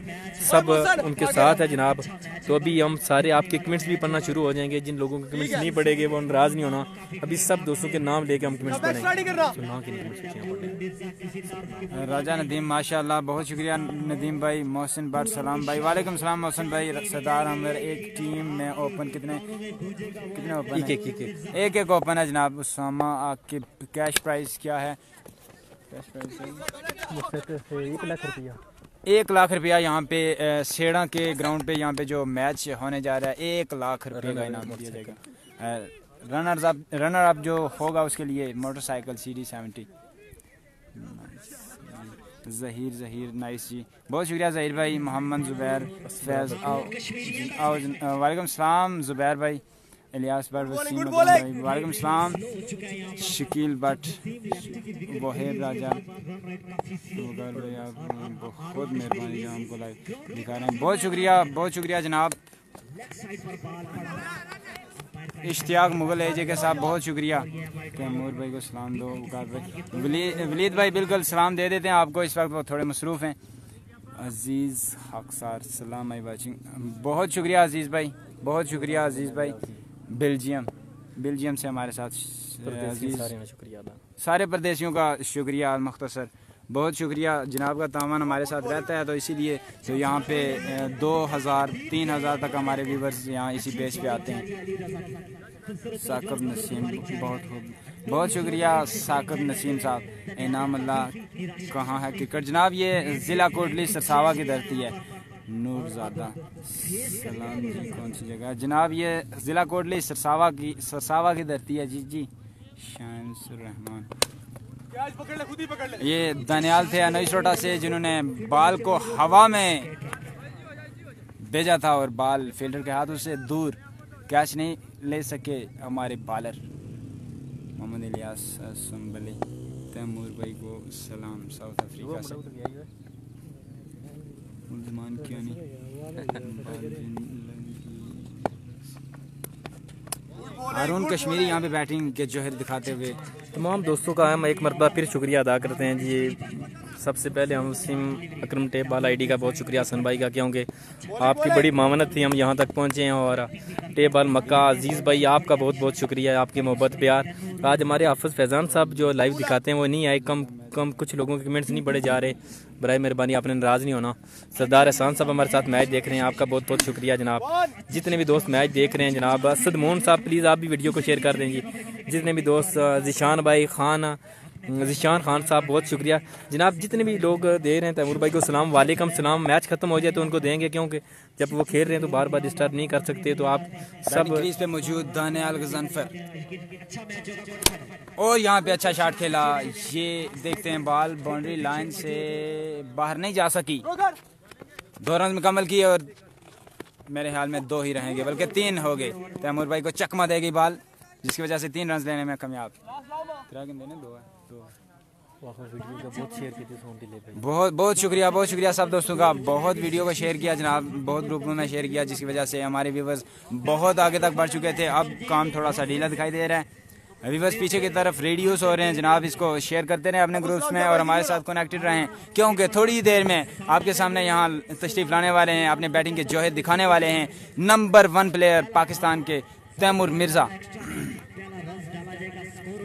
सब उनके साथ है जनाब। तो अभी हम सारे आपके कमेंट्स भी पढ़ना शुरू हो जाएंगे, जिन लोगों के कमेंट्स नहीं पढ़ेंगे वो नाराज़ नहीं होना। अभी सब दोस्तों के नाम लेके हम कमेंट्स पढ़ेंगे। राजा नदीम माशाल्लाह, बहुत शुक्रिया नदीम भाई, मोहसिन भट्ट सलाम भाई, वालेकुम सलाम मोहसिन भाई। सरदार अमर, एक टीम में ओपन कितने कितने ओपन, एक एक ओपन है जनाब। उसामा आकिब, कैश प्राइस क्या है? एक लाख रुपया एक लाख रुपया यहाँ पे सेड़ा के ग्राउंड पे यहाँ पे जो मैच होने जा रहा है एक लाख रुपये का इनाम दिया जाएगा। रनर्स अप रनर अप जो होगा उसके लिए motorcycle C D seventy. Zaheer Zaheer nice जी, बहुत शुक्रिया जहीर भाई। मोहम्मद ज़ुबैर फैज़ वालेकुम सलाम। ज़ुबैर भाई इलियास भट्ट वसीम भाई वालेकुम सलाम। शकील भट्ट वहेब राजा भाई आप बहुत मेहरबानी हमको लाइव दिखा रहे हैं, बहुत शुक्रिया बहुत शुक्रिया जनाब। इश्तियाक मुगल एजे के साहब बहुत शुक्रिया। तैमूर भाई को सलाम दो। वकार भाई वलीद भाई बिल्कुल सलाम दे देते हैं आपको, इस वक्त वो थोड़े मसरूफ़ हैं। अजीज़ हकसार सलाम आई वाचिंग, बहुत शुक्रिया अजीज़ भाई, बहुत शुक्रिया अजीज़ भाई। बेल्जियम बेल्जियम से हमारे साथ शुक्रिया, सारे प्रदेशियों का शुक्रिया मुख्तसर, बहुत शुक्रिया। जनाब का तामन हमारे साथ रहता है तो इसीलिए तो यहाँ पे दो हज़ार तीन हज़ार तक हमारे व्यूवर्स यहाँ इसी पेज पे आते हैं। साकिब नसीम बहुत बहुत शुक्रिया साकिब नसीम साहब। इनाम अल्लाह कहाँ है क्रिकेट जनाब, ये ज़िला कोटली सिरसावा की धरती है। नूरज़ादा सलाम जी, कौन सी जगह जनाब ये ज़िला कोटली सिरसावा की सिरसावा की धरती है जी जी। शामसुर्रहमान ये दनियाल थे अनोईसोटा से जिन्होंने बाल को हवा में भेजा था और बाल फील्डर के हाथों से दूर, कैच नहीं ले सके हमारे बालर। मोहम्मद इलियास संबली तैमूर भाई को सलाम साउथ अफ्रीका से। उल्जमान क्यों नहीं हारून कश्मीरी यहाँ पे बैटिंग के जोहर दिखाते हुए। तमाम दोस्तों का हम एक मरतबा फिर शुक्रिया अदा करते हैं जी। सबसे पहले हम Wasim Akram tape ball I D का बहुत शुक्रिया सन भाई का, क्योंकि आपकी बड़ी मामनत थी हम यहाँ तक पहुँचे हैं। और टेप बॉल मक्का अजीज़ भाई आपका बहुत बहुत शुक्रिया, आपकी मोहब्बत प्यार। आज हमारे हाफिज़ फैज़ान साहब जो लाइव दिखाते हैं वो नहीं आए, कम कम कुछ लोगों के कमेंट्स नहीं पढ़े जा रहे, बराए मेहरबानी आपने नाराज़ नहीं होना। सरदार एहसान साहब हमारे साथ मैच देख रहे हैं, आपका बहुत बहुत शुक्रिया जनाब। जितने भी दोस्त मैच देख रहे हैं जनाब, असद मोहन साहब प्लीज़ आप भी वीडियो को शेयर कर दें जी। जितने भी दोस्त जिशान भाई खान जिशान खान साहब बहुत शुक्रिया जनाब। जितने भी लोग दे रहे हैं तैमूर भाई को सलाम वालेकम सलाम। मैच ख़त्म हो जाए तो उनको देंगे, क्योंकि जब वो खेल रहे हैं तो बार बार डिस्टर्ब नहीं कर सकते। तो आप सब पे मौजूद दानियाल गजनफर और यहाँ पे अच्छा शॉट खेला। ये देखते हैं बाल बाउंड्री लाइन से बाहर नहीं जा सकी, दो रन मुकम्मल किए और मेरे ख्याल में दो ही रहेंगे बल्कि तीन हो गए। तैमूर भाई को चकमा देगी बाल जिसकी वजह से तीन रन लेने में कामयाब। दो बहुत बहुत शुक्रिया बहुत शुक्रिया सब दोस्तों का, बहुत वीडियो को शेयर किया जनाब, बहुत ग्रुपों में शेयर किया जिसकी वजह से हमारे व्यूवर्स बहुत आगे तक बढ़ चुके थे। अब काम थोड़ा सा ढीला दिखाई दे रहा है, व्यूवर्स पीछे की तरफ रेडियोस हो रहे हैं जनाब। इसको शेयर करते रहें अपने ग्रुप्स में और हमारे साथ कनेक्टेड रहें, क्योंकि थोड़ी देर में आपके सामने यहाँ तशरीफ लाने वाले हैं, अपने बैटिंग के जोहर दिखाने वाले हैं नंबर वन प्लेयर पाकिस्तान के तैमूर मिर्जा।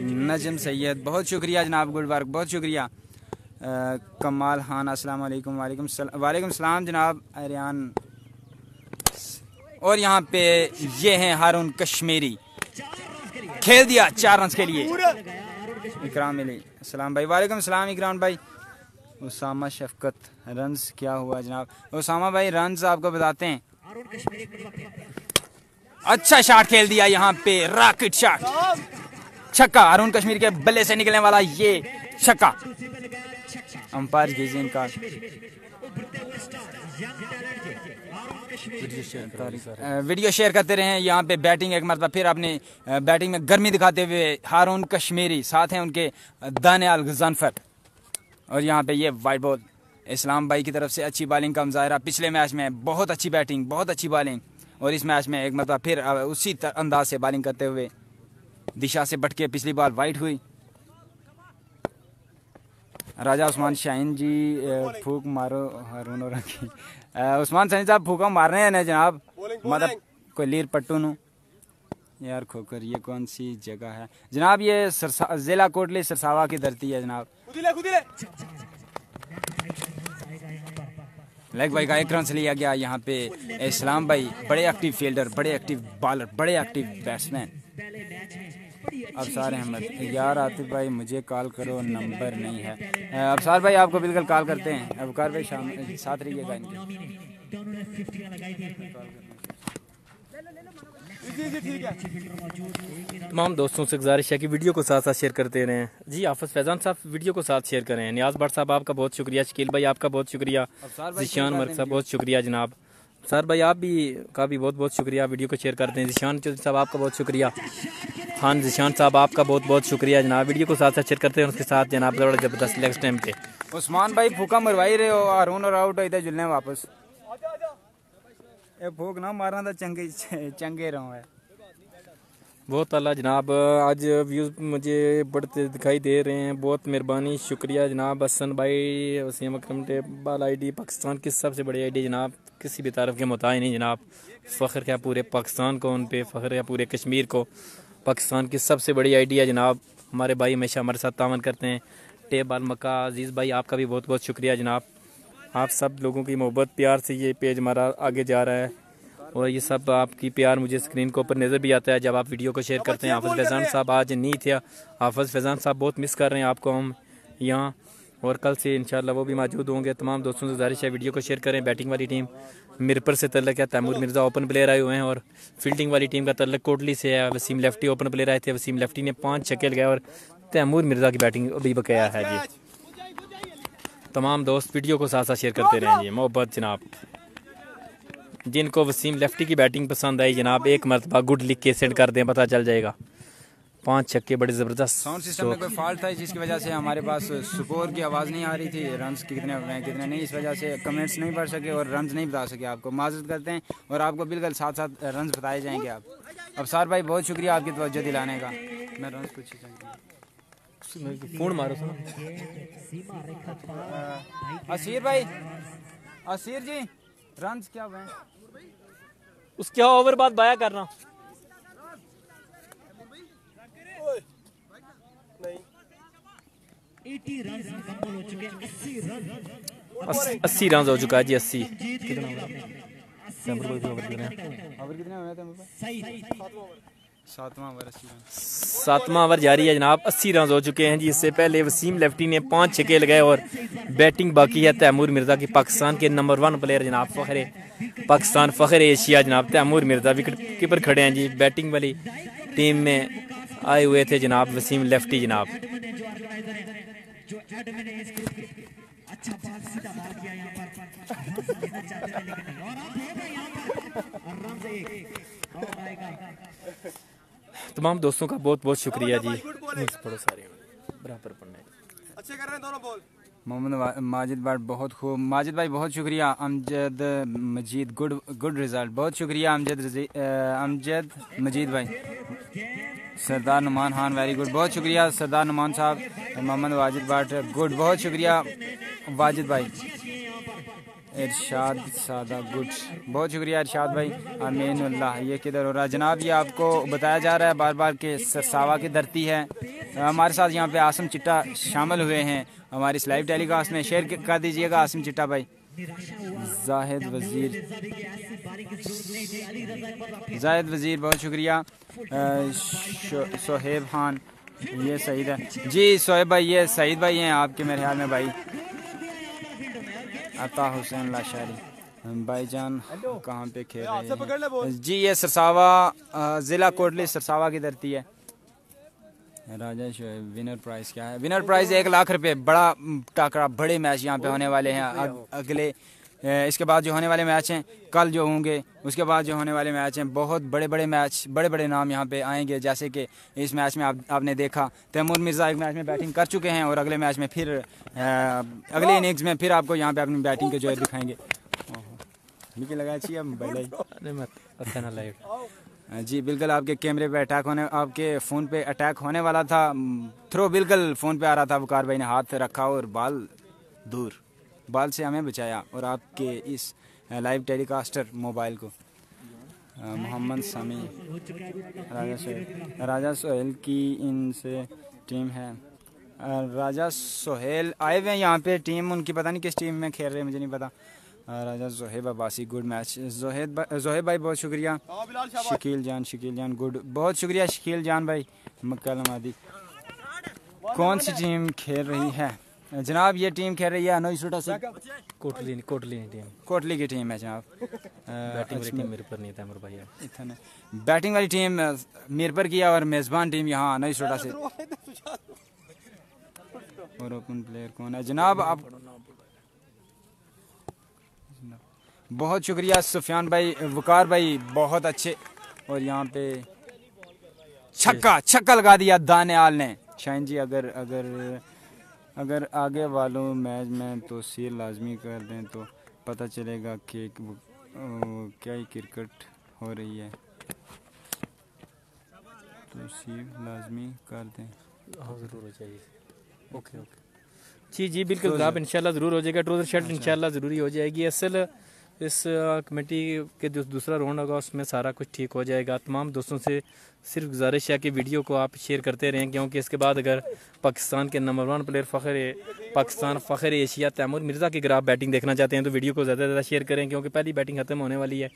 नजम सैयद बहुत शुक्रिया जनाब, गुड वर्क बहुत शुक्रिया। आ, कमाल खान अस्सलाम वालेकुम वालेकुम सलाम वालेकुम सलाम जनाब अरियान। और यहाँ पे ये हैं हारून कश्मीरी, खेल दिया चार रन के लिए। इकराम अली सलाम भाई वालेकुम सलाम इकराम भाई। उसामा शफकत रन्स क्या हुआ जनाब, उसामा भाई रन्स आपको बताते हैं। अच्छा शॉट खेल दिया यहाँ पे, रॉकेट शॉट छक्का हारून कश्मीर के बल्ले से निकलने वाला ये छक्का। अंपायर गिजी इनकार वीडियो शेयर करते रहें। यहाँ पे बैटिंग एक मतलब फिर आपने बैटिंग में गर्मी दिखाते हुए हारून कश्मीरी, साथ हैं उनके दानियाल गजनफर। और यहाँ पे ये वाइट बॉल इस्लाम भाई की तरफ से अच्छी बॉलिंग का मुजाहरा, पिछले मैच में बहुत अच्छी बैटिंग बहुत अच्छी बॉलिंग और इस मैच में एक मतलब फिर उसी अंदाज से बॉलिंग करते हुए दिशा से भटके, पिछली बार वाइट हुई। राजा उस्मान शाहीन जी फूक मारो हारून और रखी उस्मान शाहीन साहब फूका मारने हैं ना जनाब, मतलब कोई लीर पट्टू यार खोकर। ये कौन सी जगह है जनाब, ये जिला कोटली सिरसावा की धरती है जनाब। लेग भाई का एक रन से लिया गया। यहाँ पे इस्लाम भाई बड़े एक्टिव फील्डर बड़े एक्टिव बॉलर बड़े एक्टिव बैट्समैन। अफसार अहमद, यार आतिफ भाई मुझे कॉल करो, नंबर नहीं है। अफसार भाई आपको बिल्कुल कॉल करते हैं। अबकार भाई शाम साथ रहिएगा इनके। तमाम दोस्तों से गुजारिश है कि वीडियो को साथ साथ शेयर करते रहें। जी आफिस फैजान साहब वीडियो को साथ शेयर करें। नियाज भट्ट साहब आपका बहुत शुक्रिया, शकील भाई आपका बहुत शुक्रिया, जिशान मर्ग साहब बहुत शुक्रिया, जनाब सर भाई आप भी का भी बहुत बहुत शुक्रिया, वीडियो को शेयर करते हैं। जिशान चौधरी साहब आपका बहुत शुक्रिया, खान जिशान साहब आपका बहुत बहुत शुक्रिया जनाब, वीडियो को साथ साथ शेयर करते हैं। उसके साथ जनाब बड़ा जबरदस्त नेक्स्ट टाइम पे उस्मान भाई फूका मरवा ही रहे हो, हारून और आउट इधर जुलने वापस ए फूक ना मारना था, चंगे चंगे रहो है बहुत अल्लाह जनाब। आज व्यूज़ मुझे बढ़ते दिखाई दे रहे हैं, बहुत मेहरबानी शुक्रिया जनाब। हसन भाई Wasim Akram tape ball ID Pakistan की सबसे बड़ी आईडी जनाब, किसी भी तरफ के मुताबिक नहीं जनाब, फ़ख्र क्या पूरे पाकिस्तान को उन पर, फ़ख्र है पूरे कश्मीर को, पाकिस्तान की सबसे बड़ी आईडी है जनाब। हमारे भाई हमेशा हमारे साथ तावन करते हैं। टेप बॉल मक्का अजीज़ भाई आपका भी बहुत बहुत शुक्रिया जनाब। आप सब लोगों की मोहब्बत प्यार से ये पेज हमारा आगे जा रहा है और ये सब आपकी प्यार मुझे स्क्रीन के ऊपर नज़र भी आता है जब आप वीडियो को शेयर करते हैं। हाफिज़ फैज़ान साहब आज नहीं थे, हाफिज़ फैज़ान साहब बहुत मिस कर रहे हैं आपको हम यहाँ, और कल से इंशाल्लाह वो भी मौजूद होंगे। तमाम दोस्तों से गुजारिश है वीडियो को शेयर करें। बैटिंग वाली टीम मीरपुर से तल्लक है, तैमूर मिर्जा ओपन प्लेयर आए हुए हैं, और फील्डिंग वाली टीम का तल्लक कोटली से है, वसीम लेफ्टी ओपन प्लेयर आए थे, वसीम लेफ्टी ने पाँच छक्के लगाए और तैमूर मिर्जा की बैटिंग अभी बकाया है जी। तमाम दोस्त वीडियो को साथ साथ शेयर करते रहेंगे मोहब्बत जनाब। जिनको वसीम लेफ्टी की बैटिंग पसंद आई जनाब एक मरतबा गुड लिख के सेंड कर दें, पता चल जाएगा। पांच छक्के बड़े ज़बरदस्त। साउंड सिस्टम में कोई फॉल्ट था जिसकी वजह से हमारे पास स्कोर की आवाज़ नहीं आ रही थी, रन्स कितने हुए हैं कितने नहीं, इस वजह से कमेंट्स नहीं पढ़ सके और रन्स नहीं बता सके, आपको माजूद करते हैं और आपको बिल्कुल साथ साथ रन्स बताए जाएंगे। आप अफसार भाई बहुत शुक्रिया आपकी तवज्जो दिलाने का। मैं रन्स पूछी फोन मारो असीर भाई, असीर जी रन क्या हुए उसके ओवर बाद बाया करना अस्सी रन हो चुका है जी, अस्सी कितना सातवां ओवर, सातवां ओवर जारी है जनाब। अस्सी रन हो चुके हैं जी। इससे पहले वसीम लेफ्टी ने पांच छक्के लगाए और बैटिंग बाकी है तैमूर मिर्जा की, पाकिस्तान के नंबर वन प्लेयर जनाब, फ़ख्रे पाकिस्तान फ़ख्रे एशिया जनाब तैमूर मिर्जा विकेट कीपर खड़े हैं जी। बैटिंग वाली टीम में आए हुए थे जनाब वसीम लेफ्टी जनाब। तमाम दोस्तों का बहुत बहुत शुक्रिया जी। बराबर पढ़ने अच्छे कर रहे हैं दोनों बॉल। मोहम्मद माजिद भाई बहुत खूब, माजिद भाई बहुत शुक्रिया। Amjad Majeed good good result, बहुत शुक्रिया अमजद अमजद मजीद भाई। सरदार नुमान खान वेरी गुड, बहुत शुक्रिया सरदार नुमान साहब। मोहम्मद वाजिद भाट गुड, बहुत शुक्रिया वाजिद भाई। इरशाद सादा गुड, बहुत शुक्रिया इरशाद भाई। अमीनुल्लाह ये किधर हो रहा है जनाब? ये आपको बताया जा रहा है बार बार के सिरसावा की धरती है। हमारे साथ यहाँ पे आसम चिट्टा शामिल हुए हैं हमारे इस लाइव टेलीकास्ट में, शेयर कर दीजिएगा आसम चिट्टा भाई। जाहिद वजीर, जाहिद वजीर बहुत शुक्रिया। सोहेब खान, ये सईद है जी सोहेब भाई, ये सईद भाई हैं आपके मेरे ख्याल में भाई। अता हुसैन लाशारी भाईजान कहाँ पे खेल रहे हैं जी? ये सिरसावा ज़िला कोटली सिरसावा की धरती है। राजा शोएब विनर प्राइज़ क्या है? विनर प्राइज़ एक लाख रुपए। बड़ा टाकरा, बड़े मैच यहाँ पे होने वाले हैं। अग, अगले इसके बाद जो होने वाले मैच हैं कल जो होंगे, उसके बाद जो होने वाले मैच हैं बहुत बड़े बड़े मैच, बड़े बड़े नाम यहाँ पे आएंगे। जैसे कि इस मैच में आप आपने देखा तैमूर मिर्ज़ा एक मैच में बैटिंग कर चुके हैं और अगले मैच में फिर आ, अगले इनिंग्स में फिर आपको यहाँ पे अपनी बैटिंग के जो है दिखाएंगे। लगाया चाहिए जी, बिल्कुल आपके कैमरे पे अटैक होने, आपके फ़ोन पे अटैक होने वाला था, थ्रो बिल्कुल फ़ोन पे आ रहा था, वकार भाई ने हाथ रखा और बाल दूर, बाल से हमें बचाया और आपके इस लाइव टेलीकास्टर मोबाइल को। मोहम्मद सामी, राजा सोहेल, राजा सोहेल की इनसे टीम है। राजा सोहेल आए हुए हैं यहाँ पे, टीम उनकी पता नहीं किस टीम में खेल रहे हैं मुझे नहीं पता। राजा जोहेब अब्बासी, गुड मैच जोहेब जोहेब भाई, बहुत शुक्रिया। शकील जान, शकील जान गुड, बहुत शुक्रिया शकील जान भाई। मक्का लमादी कौन सी टीम खेल रही है जनाब? ये टीम खेल रही है अनोई सोटा से, कोटली कोटली टीम, कोटली की टीम है जनाब। बैटिंग वाली टीम मीरपुर नहीं तैमूर भाई है, बैटिंग वाली टीम मीरपुर की है और मेज़बान टीम यहाँ अनोई सोटा से। और ओपन प्लेयर कौन है जनाब? आप बहुत शुक्रिया सुफियान भाई, वकार भाई बहुत अच्छे। और यहाँ पे छक्का छक्का लगा दिया दानियाल ने। शाइन जी अगर अगर अगर आगे वालों मैच में तो सीर लाजमी कर दें तो पता चलेगा कि क्या ही क्रिकेट हो रही है, तो सीर लाजमी कर दें। हाँ जरूर हो चाहिए। ओके ओके जी जी बिल्कुल जनाब, इंशाल्लाह ज़रूर हो जाएगा। ट्रोज़र शर्ट इंशाल्लाह ज़रूरी हो जाएगी। असल इस कमेटी के जो दूसरा राउंड होगा उसमें सारा कुछ ठीक हो जाएगा। तमाम दोस्तों से सिर्फ गुजारिश है कि वीडियो को आप शेयर करते रहें, क्योंकि इसके बाद अगर पाकिस्तान के नंबर वन प्लेयर फ़ख्र पाकिस्तान फ़ख्र एशिया तैमूर मिर्जा की अगर आप बैटिंग देखना चाहते हैं तो वीडियो को ज़्यादा से ज़्यादा शेयर करें, क्योंकि पहली बैटिंग ख़त्म होने वाली है।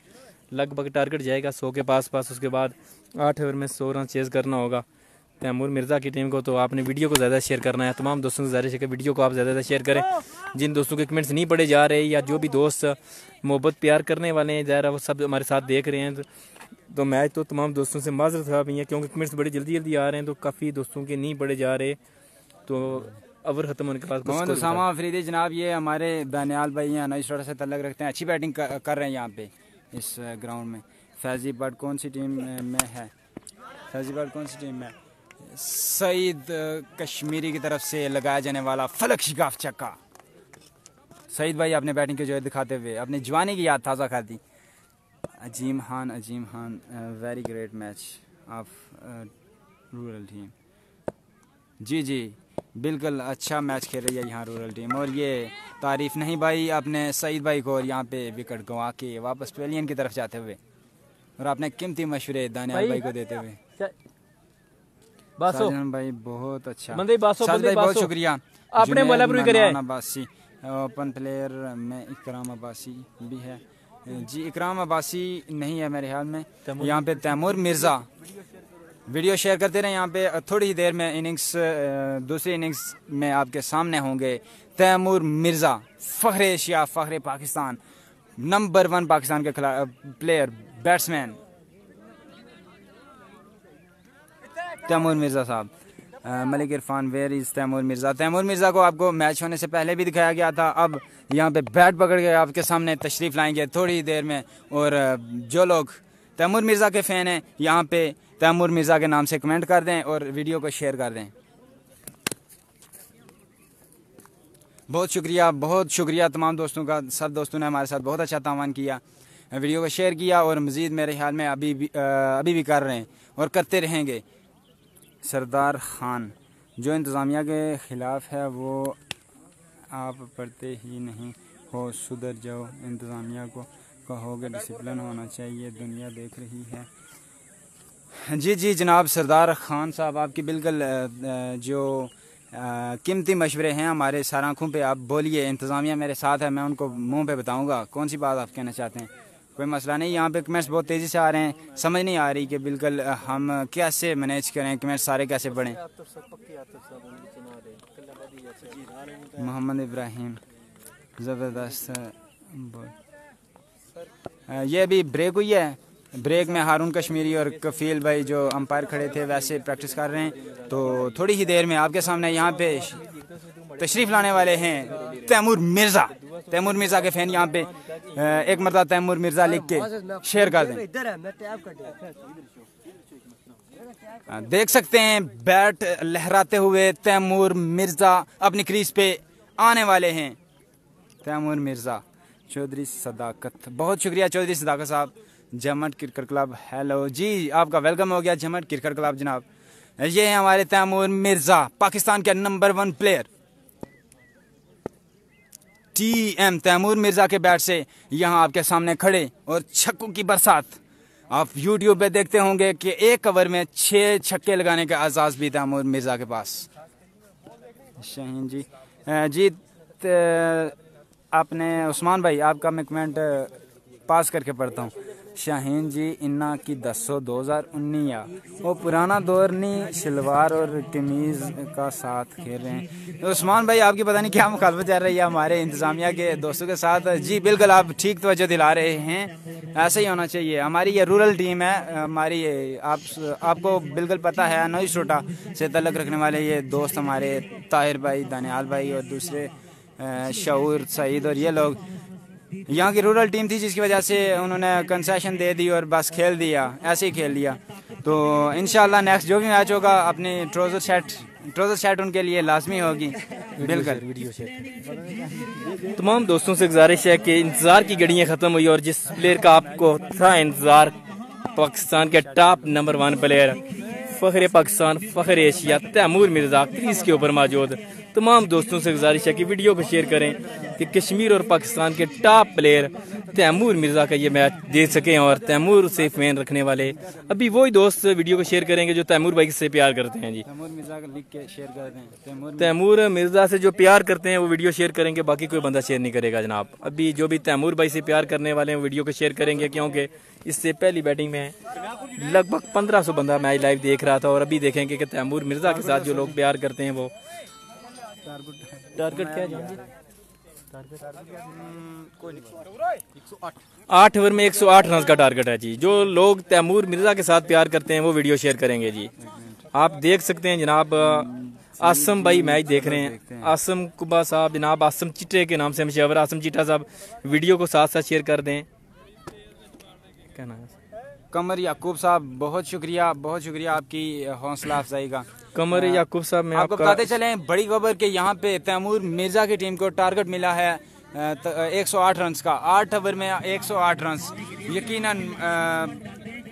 लगभग टारगेट जाएगा सौ के पास पास, उसके बाद आठ ओवर में सौ रन चेज़ करना होगा तैमूर मिर्ज़ा की टीम को। तो आपने वीडियो को ज़्यादा शेयर करना है। तमाम दोस्तों से गुजारिश है कि वीडियो को आप ज़्यादा ज़्यादा शेयर करें। जिन दोस्तों के कमेंट्स नहीं पढ़े जा रहे या जो भी दोस्त मोहब्बत प्यार करने वाले हैं ज़ाहिर है वो सब हमारे साथ देख रहे हैं। तो, तो मैच तो तमाम दोस्तों से माजरत खराब है, क्योंकि कमेंट्स बड़ी जल्दी जल्दी आ रहे हैं, तो काफ़ी दोस्तों के नहीं पढ़े जा रहे। तो ओवर खत्म होने के बाद मोहम्मद उसामा अफरीदी जनाब, ये हमारे दानियाल भाई हैं अनाई शोरा से तल्लक रखते हैं, अच्छी बैटिंग कर रहे हैं यहाँ पे इस ग्राउंड में। फैजी बट कौन सी टीम में है? फैजी बट कौन सी टीम में? सईद कश्मीरी की तरफ से लगाया जाने वाला फलक शिकाफ चक्का। सईद भाई आपने बैटिंग के जोहर दिखाते हुए अपने जवानी की याद ताज़ा कर दी। Azeem Khan, Azeem Khan very great match of rural team. जी जी बिल्कुल अच्छा मैच खेल रही है यहाँ रूरल टीम। और ये तारीफ नहीं भाई आपने सईद भाई को, और यहाँ पे विकेट गंवा के वापस पवेलियन की तरफ जाते हुए, और आपने कीमती मशवरे दानियाल भाई को देते हुए। साजन भाई बहुत अच्छा, बंदे बासो, बंदे भाई बहुत शुक्रिया आपने मलापुरी करे। अब्बासी ओपन प्लेयर में इकराम अब्बासी भी है जी। इकराम अब्बासी नहीं है मेरे ख्याल में। यहाँ पे तैमूर मिर्जा, वीडियो शेयर करते रहे। यहाँ पे थोड़ी ही देर में इनिंग्स, दूसरी इनिंग्स में आपके सामने होंगे तैमूर मिर्जा, फ़ख्र एशिया फ़ख्र पाकिस्तान, नंबर वन पाकिस्तान के प्लेयर बैट्समैन तैमूर मिर्जा साहब। Malik Irfan where is Taimur Mirza? तैमूर मिर्जा को आपको मैच होने से पहले भी दिखाया गया था। अब यहाँ पे बैट पकड़ के आपके सामने तशरीफ़ लाएंगे थोड़ी ही देर में। और जो लोग तैमूर मिर्जा के फ़ैन हैं यहाँ पे तैमूर मिर्जा के नाम से कमेंट कर दें और वीडियो को शेयर कर दें। बहुत शुक्रिया, बहुत शुक्रिया तमाम दोस्तों का। सब दोस्तों ने हमारे साथ बहुत अच्छा तावान किया, वीडियो को शेयर किया, और मज़ीद मेरे ख्याल में अभी भी अभी भी कर रहे हैं और करते रहेंगे। सरदार खान, जो इंतज़ामिया के ख़िलाफ़ है वो आप पढ़ते ही नहीं हो, सुधर जाओ। इंतज़ामिया को कहोगे डिसिप्लिन होना चाहिए, दुनिया देख रही है। जी जी जनाब सरदार खान साहब, आपकी बिल्कुल जो कीमती मशवरे हैं हमारे सर आँखों पे आप बोलिए। इंतज़ामिया मेरे साथ है, मैं उनको मुंह पे बताऊंगा कौन सी बात आप कहना चाहते हैं, कोई मसला नहीं। यहाँ पे कमेंट्स बहुत तेज़ी से आ रहे हैं, समझ नहीं आ रही कि बिल्कुल हम कैसे मैनेज करें, कमेंट्स सारे कैसे बढ़ें। मोहम्मद इब्राहिम ज़बरदस्त। ये अभी ब्रेक हुई है, ब्रेक में हारून कश्मीरी और कफ़ील भाई जो अंपायर खड़े थे वैसे प्रैक्टिस कर रहे हैं। तो थोड़ी ही देर में आपके सामने यहाँ पे तशरीफ़ लाने वाले हैं तैमूर मिर्ज़ा। तैमूर मिर्ज़ा के फैन यहाँ पे एक मरतबा तैमूर मिर्ज़ा लिख के शेयर कर दें। देख सकते हैं बैट लहराते हुए तैमूर मिर्ज़ा अपनी क्रीज पे आने वाले हैं। तैमूर मिर्ज़ा चौधरी सदाकत, बहुत शुक्रिया चौधरी सदाकत साहब। जमट क्रिकेट क्लब, हेलो जी, आपका वेलकम हो गया जमट क्रिकेट क्लब जनाब। ये हैं हमारे तैमूर मिर्ज़ा, पाकिस्तान के number one player. T M Taimur Mirza के बैट से यहाँ आपके सामने खड़े, और छक्कों की बरसात। आप यूट्यूब पे देखते होंगे कि एक ओवर में छः छक्के लगाने का एजाज़ भी तैमूर मिर्ज़ा के पास। शाहीन जी जी आपने उस्मान भाई आपका मैं कमेंट पास करके पढ़ता हूँ। शाहीन जी इन्ना की दसो दो हजार उन्नीया वो पुराना दौर नहीं शलवार और कमीज का साथ खेल रहे हैं। तो उस्मान भाई आपकी पता नहीं क्या मुखालफत चल रही है हमारे इंतजामिया के दोस्तों के साथ। जी बिल्कुल आप ठीक तवज्जो दिला रहे हैं, ऐसा ही होना चाहिए। हमारी ये रूरल टीम है हमारी, आप आपको बिल्कुल पता है नई छोटा से तलक रखने वाले ये दोस्त हमारे ताहिर भाई दानियाल भाई और दूसरे शऊर सईद और ये लोग, यहाँ की रूरल टीम थी जिसकी वजह से उन्होंने कंसेशन दे दी और बस खेल दिया, ऐसे ही खेल लिया। तो इंशाल्लाह नेक्स्ट जो भी मैच होगा अपनी ट्रोज़र सेट ट्रोज़र सेट उनके लिए लाजमी होगी। बिल्कुल वीडियो शेयर। तमाम दोस्तों से गुजारिश है कि इंतज़ार की घड़ियाँ ख़त्म हुई और जिस प्लेयर का आपको था इंतज़ार, पाकिस्तान के टॉप नंबर वन प्लेयर फ़ख्र पाकिस्तान फ़ख्र एशिया तैमूर मिर्जा क्रीज के ऊपर मौजूद। तमाम दोस्तों से गुजारिश है कि वीडियो को शेयर करें कि कश्मीर और पाकिस्तान के टॉप प्लेयर तैमूर मिर्जा का ये मैच देख सकें। और तैमूर से फैन रखने वाले अभी वही दोस्त वीडियो को शेयर करेंगे जो तैमूर भाई से प्यार करते हैं। जी तैमूर मिर्जा का लिख के शेयर कर दें, तैमूर मिर्जा से जो प्यार करते हैं वो वीडियो शेयर करेंगे, बाकी कोई बंदा शेयर नहीं करेगा जनाब। अभी जो भी तैमूर भाई से प्यार करने वाले हैं वीडियो को शेयर करेंगे, क्योंकि इससे पहली बैटिंग में लगभग पंद्रह सौ बंदा मैच लाइव देख रहा था। और अभी देखेंगे कि तैमूर मिर्जा के साथ जो लोग प्यार करते हैं वो टारगेट क्या है। आठ ओवर में एक सौ आठ रन का टारगेट है जी। जो लोग तैमूर मिर्जा के साथ प्यार करते हैं वो वीडियो शेयर करेंगे। जी आप देख सकते हैं जनाब आसम भाई मैच देख रहे हैं, आसम कुबा साहब जनाब आसम चिटे के नाम से मशहूर आसम चिटा साहब, वीडियो को साथ साथ शेयर कर दें। क्या नाम है? कमर याकूब साहब बहुत शुक्रिया, बहुत शुक्रिया आपकी हौसला अफजाई का। कमर याकूब साहब मैं आपको बताते चले बड़ी खबर के यहाँ पे तैमूर मिर्जा की टीम को टारगेट मिला है एक सौ आठ रन का, आठ ओवर में एक सौ आठ रन। यकीनन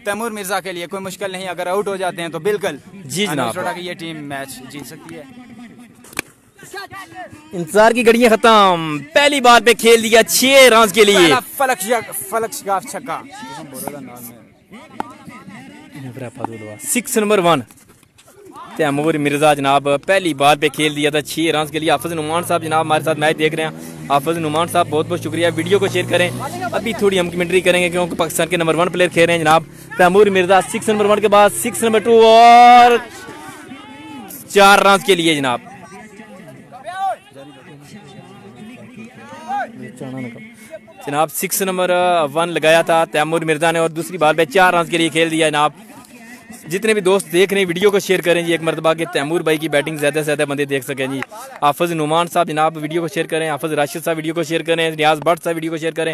तैमूर मिर्जा के लिए कोई मुश्किल नहीं, अगर आउट हो जाते हैं तो बिल्कुल जी जनाब की ये टीम मैच जीत सकती है। इंतजार की घड़ियां खत्म, पहली बार पे खेल दिया छह रन के लिए। Six number one Taimur Mirza जनाब पहली बार पे खेल दिया था छह रन के लिए। हाफिज नुमान साहब जनाब हमारे साथ मैच देख रहे हैं। हाफिज नुमान साहब बहुत बहुत शुक्रिया, वीडियो को शेयर करें। अभी थोड़ी हम कमेंट्री करेंगे क्योंकि पाकिस्तान के नंबर वन प्लेयर खेल रहे हैं जनाब Taimur Mirza. Six number one के बाद सिक्स नंबर टू और चार रन के लिए जनाब। जनाब सिक्स नंबर वन लगाया था तैमूर मिर्जा ने और दूसरी बार पे चार रन के लिए खेल दिया जनाब। जितने भी दोस्त देख रहे हैं वीडियो को शेयर करें जी एक मरतबा के तैमूर भाई की बैटिंग ज्यादा से ज्यादा बंदे देख सकें जी। हाफिज नुमान साहब जनाब वीडियो को शेयर करें, हाफिज राशिद साहब वीडियो को शेयर करें, रियाज भट्ट साहब वीडियो को शेयर करें,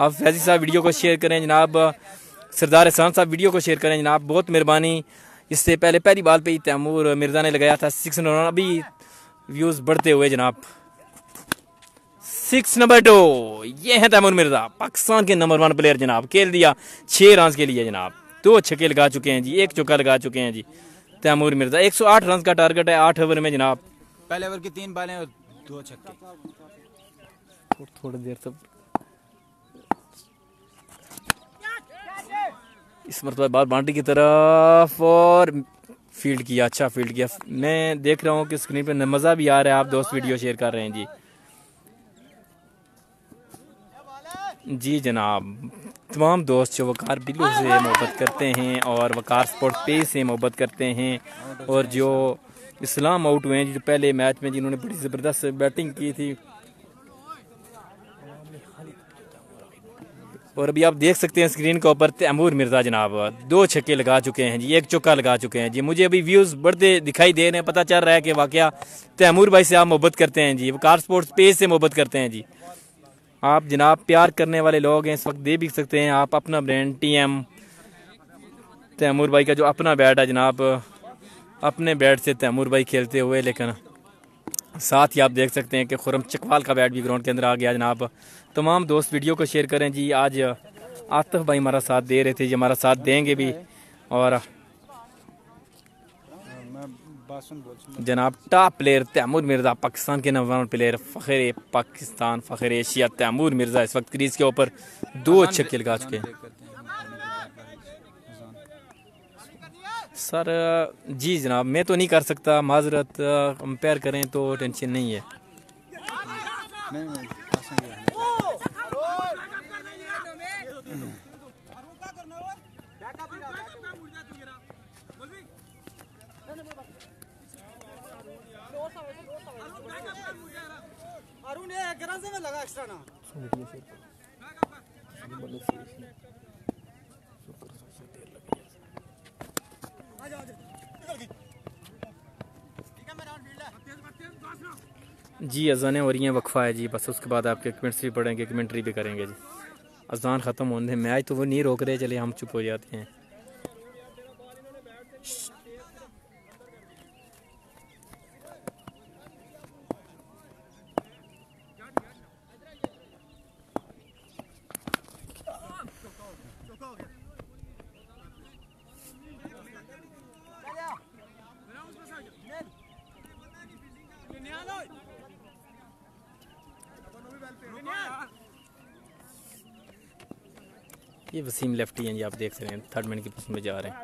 आप फैजी साहब वीडियो को शेयर करें जनाब, सरदार एहसान साहब वीडियो को शेयर करें जनाब, बहुत मेहरबानी। इससे पहले पहली बार पे ही तैमूर मिर्जा ने लगाया था सिक्स नंबर वन, अभी व्यूज बढ़ते हुए जनाब। सिक्स नंबर टू, ये है तैमूर मिर्जा पाकिस्तान के नंबर वन प्लेयर जनाब, खेल दिया छः रन के लिए जनाब। दो छक्के लगा चुके हैं जी, एक चौका लगा चुके हैं जी तैमूर मिर्जा। एक सौ आठ रन का टारगेट है आठ ओवर में जनाब। पहले ओवर की तीन बॉलें और दो छक्के। थोड़ी देर तक इस मरतबा बार बांटी की तरफ और फील्ड किया, अच्छा फील्ड किया। मैं देख रहा हूँ कि स्क्रीन पर मज़ा भी आ रहा है, आप दोस्त वीडियो शेयर कर रहे हैं जी। जी जनाब तमाम दोस्त जो वकार बिल्लू से मोहब्बत करते हैं और वकार स्पोर्ट्स पेज से मोहब्बत करते हैं और जो इस्लाम आउट हुए हैं जो पहले मैच में जिन्होंने बड़ी ज़बरदस्त बैटिंग की थी, और अभी आप देख सकते हैं स्क्रीन के ऊपर तैमूर मिर्जा जनाब दो छक्के लगा चुके हैं जी, एक चौका लगा चुके हैं जी। मुझे अभी व्यूज़ बढ़ते दिखाई दे रहे हैं, पता चल रहा है कि वाकया तैमूर भाई से आप मोहब्बत करते हैं जी, वकार स्पोर्ट्स पेज से मोहब्बत करते हैं जी। आप जनाब प्यार करने वाले लोग हैं, इस वक्त दे भी सकते हैं आप अपना ब्रांड टीएम तैमूर भाई का जो अपना बैट है जनाब, अपने बैट से तैमूर भाई खेलते हुए। लेकिन साथ ही आप देख सकते हैं कि खुरम चकवाल का बैट भी ग्राउंड के अंदर आ गया जनाब। तमाम दोस्त वीडियो को शेयर करें जी। आज आतिफ भाई हमारा साथ दे रहे थे जी, हमारा साथ देंगे भी। और जनाब टॉप प्लेयर तैमूर मिर्जा पाकिस्तान के नंबर वन प्लेयर फ़ख्र पाकिस्तान फ़ख्र एशिया तैमूर मिर्जा इस वक्त क्रीज के ऊपर दो छक्के लगा चुके हैं सर जी। जनाब मैं तो नहीं कर सकता माजरत, कंपेयर करें तो टेंशन नहीं है। जी अजानें हो रही हैं, वक्फा है जी, बस उसके बाद आपके कमेंट्स भी पढ़ेंगे, कमेंट्री भी करेंगे जी। अजान ख़त्म होने दे, मैच तो वो नहीं रोक रहे, चले हम चुप हो जाते हैं। ये वसीम लेफ्टी हैं जी, आप देख रहे हैं थर्ड मैन की पोजीशन में जा रहे हैं।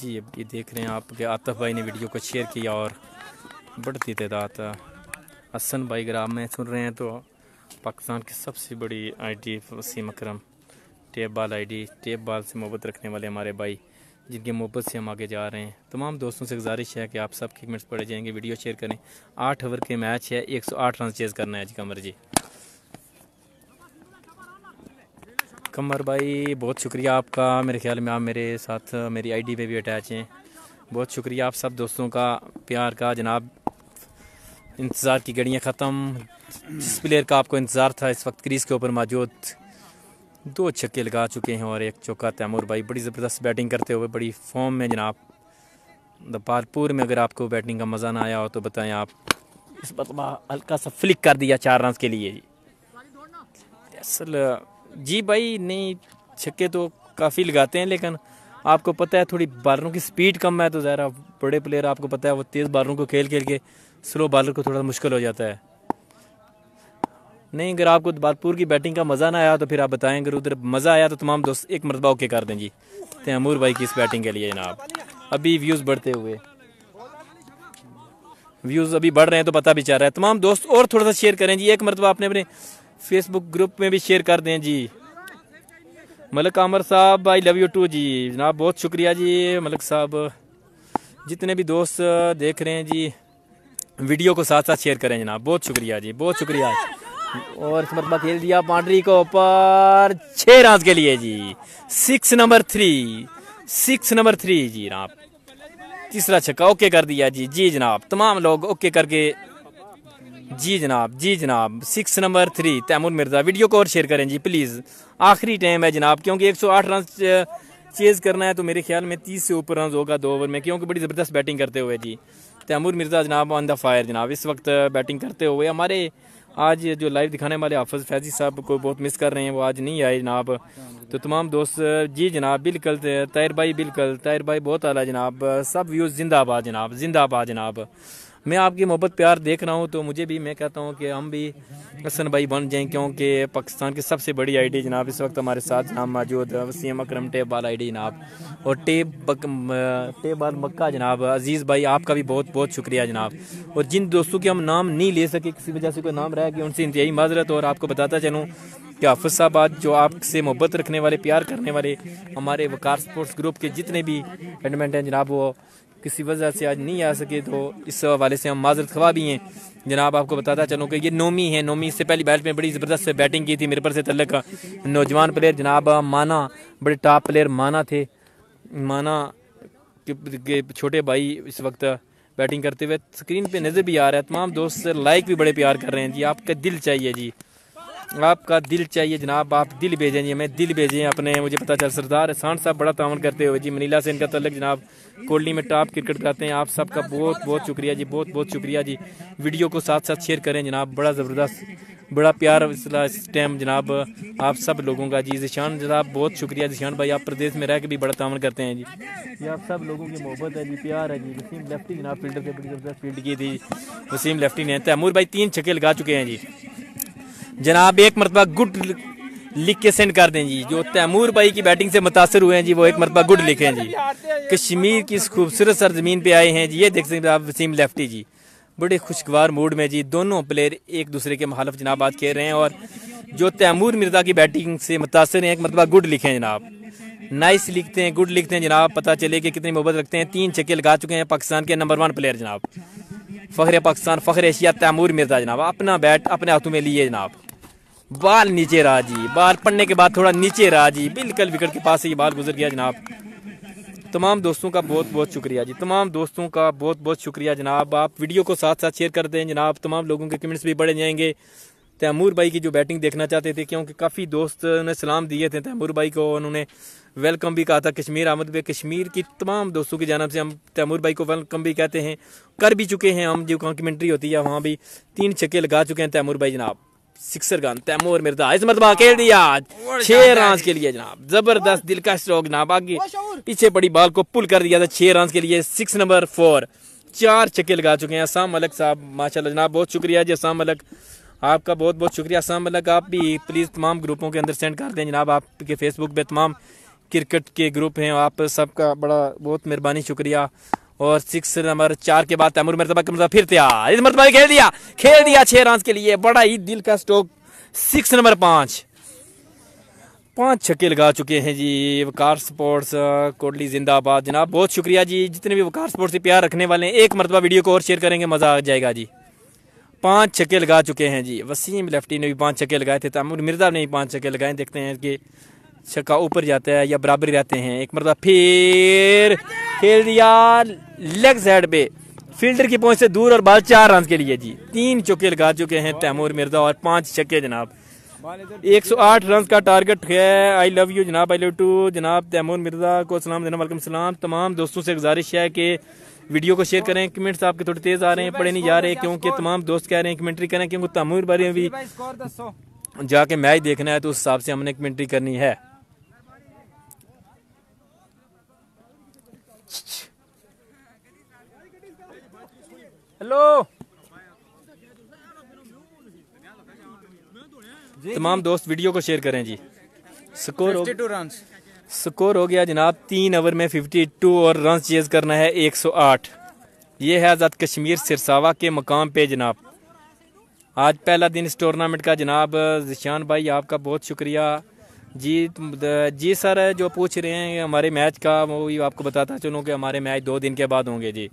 जी अब ये देख रहे हैं आपके आतिफ भाई ने वीडियो को शेयर किया और बढ़ती तादाद। हसन भाई अगर आप में सुन रहे हैं तो पाकिस्तान की सबसे बड़ी ID Wasim Akram tape ball ID, tape ball से मोहब्बत रखने वाले हमारे भाई जिनके मोहब्बत से हम आगे जा रहे हैं। तमाम दोस्तों से गुजारिश है कि आप सब के कमेंट्स पढ़े जाएंगे, वीडियो शेयर करें। आठ ओवर के मैच है, एक सौ आठ रन चेज करना है जी। कमर जी, कमर भाई बहुत शुक्रिया आपका, मेरे ख्याल में आप मेरे साथ मेरी आईडी पे भी अटैच हैं। बहुत शुक्रिया आप सब दोस्तों का प्यार का जनाब। इंतज़ार की घड़ियाँ ख़त्म, जिस प्लेयर का आपको इंतज़ार था इस वक्त क्रीज़ के ऊपर मौजूद। दो छक्के लगा चुके हैं और एक चौका। तैमूर भाई बड़ी ज़बरदस्त बैटिंग करते हुए, बड़ी फॉर्म में जनाब। दपारपुर में अगर आपको बैटिंग का मज़ा ना आया हो तो बताएं आप। इस बतबा हल्का सा फ्लिक कर दिया चार रन के लिए जी। असल जी भाई नहीं, छक्के तो काफ़ी लगाते हैं लेकिन आपको पता है थोड़ी बॉलरों की स्पीड कम है, तो ज़रा बड़े प्लेयर आपको पता है वो तेज़ बॉलरों को खेल खेल के स्लो बॉलर को थोड़ा मुश्किल हो जाता है। नहीं अगर आपको दबारपुर की बैटिंग का मज़ा ना आया तो फिर आप बताएं, अगर उधर मज़ा आया तो तमाम दोस्त एक मरतबा ओके कर दें जी। तैमूर भाई की इस बैटिंग के लिए जनाब अभी व्यूज़ बढ़ते हुए, व्यूज़ अभी बढ़ रहे हैं तो पता भी चल रहा है। तमाम दोस्त और थोड़ा सा शेयर करें जी, एक मरतबा आपने अपने फेसबुक ग्रुप में भी शेयर कर दें जी। मलिक आमर साहब आई लव यू टू जी जनाब, बहुत शुक्रिया जी मलिक साहब। जितने भी दोस्त देख रहे हैं जी वीडियो को साथ साथ शेयर करें जनाब, बहुत शुक्रिया जी, बहुत शुक्रिया। और इस मरतबा खेल दिया पांडरी को ऊपर छः रन के लिए जी। Six number three, six number three जी जनाब, तीसरा छक्का ओके कर दिया जी। जी जनाब तमाम लोग ओके करके जी जनाब, जी जनाब six number three Taimur Mirza. Video को और शेयर करें जी प्लीज़, आखिरी टाइम है जनाब क्योंकि एक सौ आठ रन चेज़ करना है, तो मेरे ख्याल में तीस से ऊपर रन होगा दो ओवर में क्योंकि बड़ी ज़बरदस्त बैटिंग करते हुए जी। तैमूर मिर्जा जनाब ऑन द फायर जनाब, इस वक्त बैटिंग करते हुए। हमारे आज जो लाइव दिखाने वाले हाफिज़ फैजी साहब को बहुत मिस कर रहे हैं, वो आज नहीं आए जनाब। तो तमाम दोस्त जी जनाब बिल्कुल, ताहिर भाई बिल्कुल, ताहिर भाई बहुत आला जनाब। सब व्यूज़ जिंदाबाद जनाब, जिंदाबाद जनाब। मैं आपकी मोहब्बत प्यार देख रहा हूं तो मुझे भी, मैं कहता हूं कि हम भी हसन भाई बन जाएं क्योंकि पाकिस्तान की सबसे बड़ी आईडी जनाब इस वक्त हमारे साथ जनाब मौजूद Waseem Akram tape ball ID जनाब और टेप टेप बॉल मक्का जनाब। अजीज़ भाई आपका भी बहुत बहुत शुक्रिया जनाब। और जिन दोस्तों के हम नाम नहीं ले सके किसी वजह से कोई नाम रह गया, उनसे इंतहाई माजरत। और आपको बताता चलूँ कि हाफिज़ साहब आज जो आपसे मोहब्बत रखने वाले प्यार करने वाले हमारे वकार स्पोर्ट्स ग्रुप के जितने भी एडमेंट हैं जनाब, वो किसी वजह से आज नहीं आ सके, तो इस हवाले से हम माजरत ख्वाह भी हैं जनाब। आपको बताता चलूँ कि ये नोमी है, नोमी इससे पहली बैट में बड़ी ज़बरदस्त बैटिंग की थी, मीरपुर से तल्लक नौजवान प्लेयर जनाब। माना बड़े टॉप प्लेयर माना थे, माना के छोटे भाई इस वक्त बैटिंग करते हुए स्क्रीन पे नज़र भी आ रहा है। तमाम दोस्त लाइक भी बड़े प्यार कर रहे हैं जी। आपका दिल चाहिए जी, आपका दिल चाहिए जनाब, आप दिल भेजें जी, हमें दिल भेजें अपने। मुझे पता चल सरदार एहसान साहब बड़ा तावन करते हुए जी, मनीला से इनका तल्लक जनाब, कोटली में टॉप क्रिकेट कराते हैं। आप सबका बहुत बहुत शुक्रिया जी, बहुत बहुत शुक्रिया जी। वीडियो को साथ साथ शेयर करें जनाब, बड़ा ज़बरदस्त बड़ा प्यार इस टाइम जनाब आप सब लोगों का जी। जिशान जनाब बहुत शुक्रिया, जिशान भाई आप प्रदेश में रह के भी बड़ा तावन करते हैं जी। ये आप सब लोगों की मोहब्बत है जी, प्यार है जी। वसीम लेफ्टी जनाब फील्डर से बड़ी ज़बरदस्त फील्ड की थी वसीम लेफ्टी ने। तैमूर भाई तीन छक्के लगा चुके हैं जी जनाब, एक मरतबा गुड लिख के सेंड कर दें जी। जो तैमूर भाई की बैटिंग से मुतासर हुए हैं जी वो एक मरतबा गुड लिखें जी। कश्मीर की इस खूबसूरत सरजमीन पे आए हैं जी, ये देख सकते हैं आप वसीम लेफ्टी जी बड़े खुशगवार मूड में जी। दोनों प्लेयर एक दूसरे के मुखालिफ जनाब आज खेल रहे हैं और जो तैमूर मिर्जा की बैटिंग से मुतासर हैं एक मरतबा गुड लिखें जनाब। नाइस लिखते हैं, गुड लिखते हैं जनाब, पता चले कि कितनी मोहब्बत रखते हैं। तीन छक्के लगा चुके हैं पाकिस्तान के नंबर वन प्लेयर जनाब, फ़ख्र पाकिस्तान फ़ख्र एशिया तैमूर मिर्जा जनाब। अपना बैट अपने हाथों में लिए जनाब, बाल नीचे रहा जी, बाल पड़ने के बाद थोड़ा नीचे रहा जी, बिल्कुल विकेट के पास से ये बाल गुजर गया जनाब। तमाम दोस्तों का बहुत बहुत शुक्रिया जी, तमाम दोस्तों का बहुत बहुत शुक्रिया जनाब। आप वीडियो को साथ साथ शेयर कर दें जनाब, तमाम लोगों के कमेंट्स भी बढ़े जाएंगे। तैमूर भाई की जो बैटिंग देखना चाहते थे, क्योंकि काफ़ी दोस्त ने सलाम दिए थे तैमूर भाई को, उन्होंने वेलकम भी कहा था कश्मीर आमद पे। कश्मीर की तमाम दोस्तों की जानब से हम तैमूर भाई को वेलकम भी कहते हैं, कर भी चुके हैं हम, जो कॉम्प्लीमेंट्री होती है वहाँ भी। तीन छक्के लगा चुके हैं तैमूर भाई जनाब, सिक्सर गन तैमूर मिर्जा इस मरतबा खेल दिया आज छह रन के लिए जनाब। जबरदस्त दिल का स्ट्रोक जनाब, आगे पीछे बड़ी बॉल को पुल कर दिया था छह रन के लिए, सिक्स नंबर फोर। चार छक्के लगा चुके हैं असाम मलक साहब, माशाल्लाह जनाब, बहुत शुक्रिया जी असाम मलक, आपका बहुत बहुत शुक्रिया असाम मलक। आप भी प्लीज़ तमाम ग्रुपों के अंदर सेंड कर दें जनाब, आपके फेसबुक पे तमाम क्रिकेट के ग्रुप हैं, आप सबका बड़ा बहुत मेहरबानी शुक्रिया। और सिक्स नंबर चार के बाद तैमूर मरतबा कमजा फिर तैयार, इस मरतबा खेल दिया खेल दिया छह रन के लिए, बड़ा ही दिल का स्ट्रोक, सिक्स नंबर पाँच। पाँच छक्के लगा चुके हैं जी वकार स्पोर्ट्स कोटली जिंदाबाद जनाब, बहुत शुक्रिया जी जितने भी वकार स्पोर्ट्स से प्यार रखने वाले हैं। एक मरतबा वीडियो को और शेयर करेंगे, मज़ा आ जाएगा जी। पाँच छक्के लगा चुके हैं जी, वसीम लेफ्टी ने भी पाँच छक्के लगाए थे, तैमूर मिर्जा ने भी पाँच छक्के लगाए। देखते हैं कि छक्का ऊपर जाता है या बराबर रहते हैं। एक मरतबा फिर खेल दिया लेग साइड पे, फील्डर की पहुंच से दूर और बॉल चार रन के लिए जी। तीन चौके लगा चुके हैं तैमूर मिर्जा और पांच छक्के जनाब, एक सौ आठ रन का टारगेट है। आई लव यू जनाब, आई लव टू जनाब। तैमूर मिर्जा को सलाम देना, वालेकुम सलाम। तमाम दोस्तों से गुजारिश है कि वीडियो को शेयर करें। कमेंट्स आपके थोड़े तेज आ रहे हैं, पढ़े नहीं जा रहे, क्योंकि तमाम दोस्त कह रहे हैं कमेंट्री करें, क्योंकि तैमूर बारे में भी जाके मैच देखना है, तो उस हिसाब से हमने कमेंट्री करनी है। हेलो तमाम दोस्त वीडियो को शेयर करें जी। स्कोर हो, स्कोर हो गया जनाब तीन ओवर में बावन और रन चेज करना है एक सौ आठ। ये है आज़ाद कश्मीर सिरसावा के मकाम पे जनाब, आज पहला दिन इस टूर्नामेंट का जनाब। जिशान भाई आपका बहुत शुक्रिया जी। जी सर जो पूछ रहे हैं हमारे मैच का, वो भी आपको बताता चलूँ कि हमारे मैच दो दिन के बाद होंगे जी।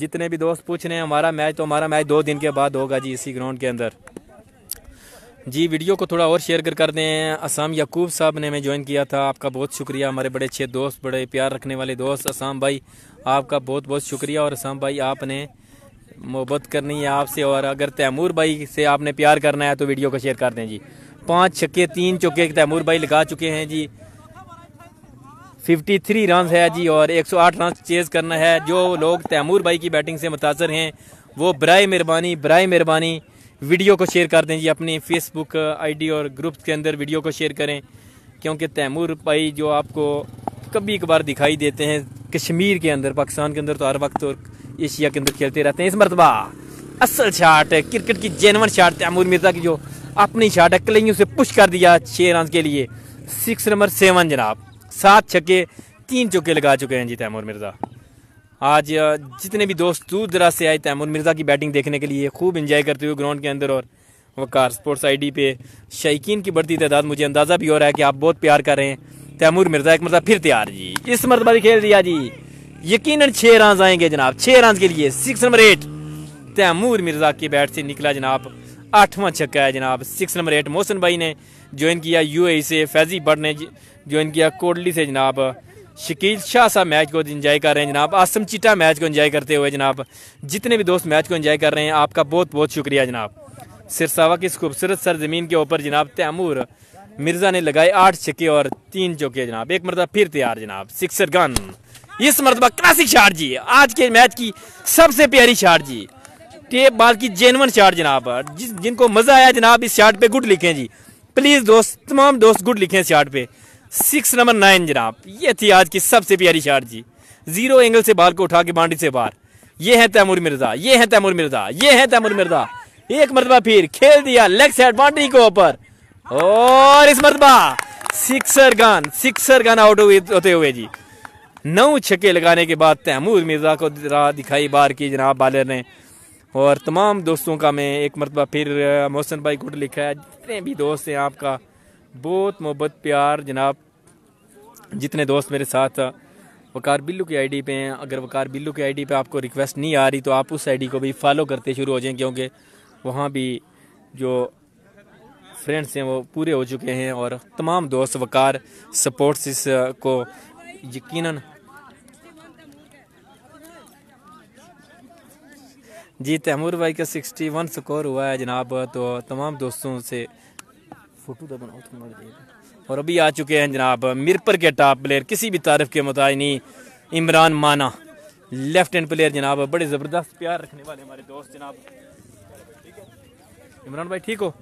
जितने भी दोस्त पूछ रहे हैं हमारा मैच, तो हमारा मैच दो दिन के बाद होगा जी इसी ग्राउंड के अंदर जी। वीडियो को थोड़ा और शेयर कर कर दें। असाम याकूब साहब ने हमें ज्वाइन किया था, आपका बहुत शुक्रिया। हमारे बड़े अच्छे दोस्त, बड़े प्यार रखने वाले दोस्त असाम भाई, आपका बहुत बहुत शुक्रिया। और असाम भाई आपने मोहब्बत करनी है आपसे, और अगर तैमूर भाई से आपने प्यार करना है तो वीडियो को शेयर कर दें जी। पाँच छक्के तीन चौके तैमूर भाई लगा चुके हैं जी, तिरेपन रन है जी और एक सौ आठ रन चेज करना है। जो लोग तैमूर भाई की बैटिंग से मुतासर हैं वो बराए मेहरबानी बराए मेहरबानी वीडियो को शेयर कर दें जी, अपनी फेसबुक आईडी और ग्रुप्स के अंदर वीडियो को शेयर करें, क्योंकि तैमूर भाई जो आपको कभी कभार दिखाई देते हैं कश्मीर के अंदर, पाकिस्तान के अंदर तो हर वक्त और एशिया के अंदर खेलते रहते हैं। इस मरतबा असल शाट है, क्रिकेट की जेनवन शाट तैमूर मिर्जा की, जो अपनी शाट है, कलियों से पुश कर दिया छः रन के लिए, सिक्स नंबर सेवन जनाब। सात छक्के तीन चौके लगा चुके हैं जी तैमूर मिर्जा। आज जितने भी दोस्त दूर दराज से आए तैमूर मिर्जा की बैटिंग देखने के लिए, खूब एंजॉय करते हुए ग्राउंड के अंदर, और वकार स्पोर्ट्स आईडी पे शायकीन की बढ़ती तादाद, मुझे अंदाज़ा भी हो रहा है कि आप बहुत प्यार कर रहे हैं तैमूर मिर्जा। एक मरतबा फिर तैयार जी, इस मरतबा भी खेल दिया जी, यकीनन छः रन आएंगे जनाब, छः रन के लिए, six number eight. Taimur Mirza के बैट से निकला जनाब आठवां छक्का है जनाब, सिक्स नंबर एट। मोहसिन भाई ने ज्वाइन किया यूएई से, फैजी बट ने ज्वाइन किया कोटली से जनाब। शकील शाह साहब मैच को एंजॉय कर रहे हैं जनाब, आसम चिटा मैच को एंजॉय करते हुए जनाब। जितने भी दोस्त मैच को एंजॉय कर रहे हैं आपका बहुत बहुत शुक्रिया जनाब। सिरसावा की इस खूबसूरत सरजमीन के ऊपर जनाब तैमूर मिर्जा ने लगाए आठ छक्के और तीन चौके जनाब। एक मरतबा फिर तैयार जनाब, सिक्सर गन, इस मरतबा क्लासिक शॉट जी, आज के मैच की सबसे प्यारी शॉट जी, टेप बॉल की जेनवन शॉट जनाब। जिस जिनको मज़ा आया जनाब इस शॉट पे गुड लिखें जी, प्लीज़ दोस्त, तमाम दोस्त गुड लिखें इस शॉट पे। सिक्स नंबर नाइन जनाब, ये थी आज की सबसे प्यारी शॉट जी, जीरो एंगल से बॉल को उठा के बाउंड्री से बाहर। ये है तैमूर मिर्जा, ये है तैमूर मिर्जा, ये है तैमूर मिर्जा। एक मरतबा फिर खेल दिया लेग साइड बाउंड्री के ऊपर, और इस मरतबा सिक्सर गन सिक्सर गन आउट होते हुए जी। नौ छक्के लगाने के बाद तैमूर मिर्जा को दिखाई बाहर की जनाब बॉलर ने, और तमाम दोस्तों का मैं एक मरतबा फिर मोहसिन भाई गुड लिखा है। जितने भी दोस्त हैं आपका बहुत मोहब्बत प्यार जनाब, जितने दोस्त मेरे साथ वकार बिल्लू की आईडी पे हैं, अगर वकार बिल्लू की आईडी पे आपको रिक्वेस्ट नहीं आ रही तो आप उस आईडी को भी फॉलो करते शुरू हो जाएं, क्योंकि वहाँ भी जो फ्रेंड्स हैं वो पूरे हो चुके हैं और तमाम दोस्त वकार स्पोर्ट्स को यकीनन जी। तैमूर भाई का सिक्सटी वन स्कोर हुआ है जनाब, तो तमाम दोस्तों से फोटो तो बनाओ। और अभी आ चुके हैं जनाब मीरपुर के टॉप प्लेयर, किसी भी तारीफ के मुतायनी इमरान माना, लेफ्ट हैंड प्लेयर जनाब, बड़े ज़बरदस्त प्यार रखने वाले हमारे दोस्त जनाब। इमरान भाई ठीक हो?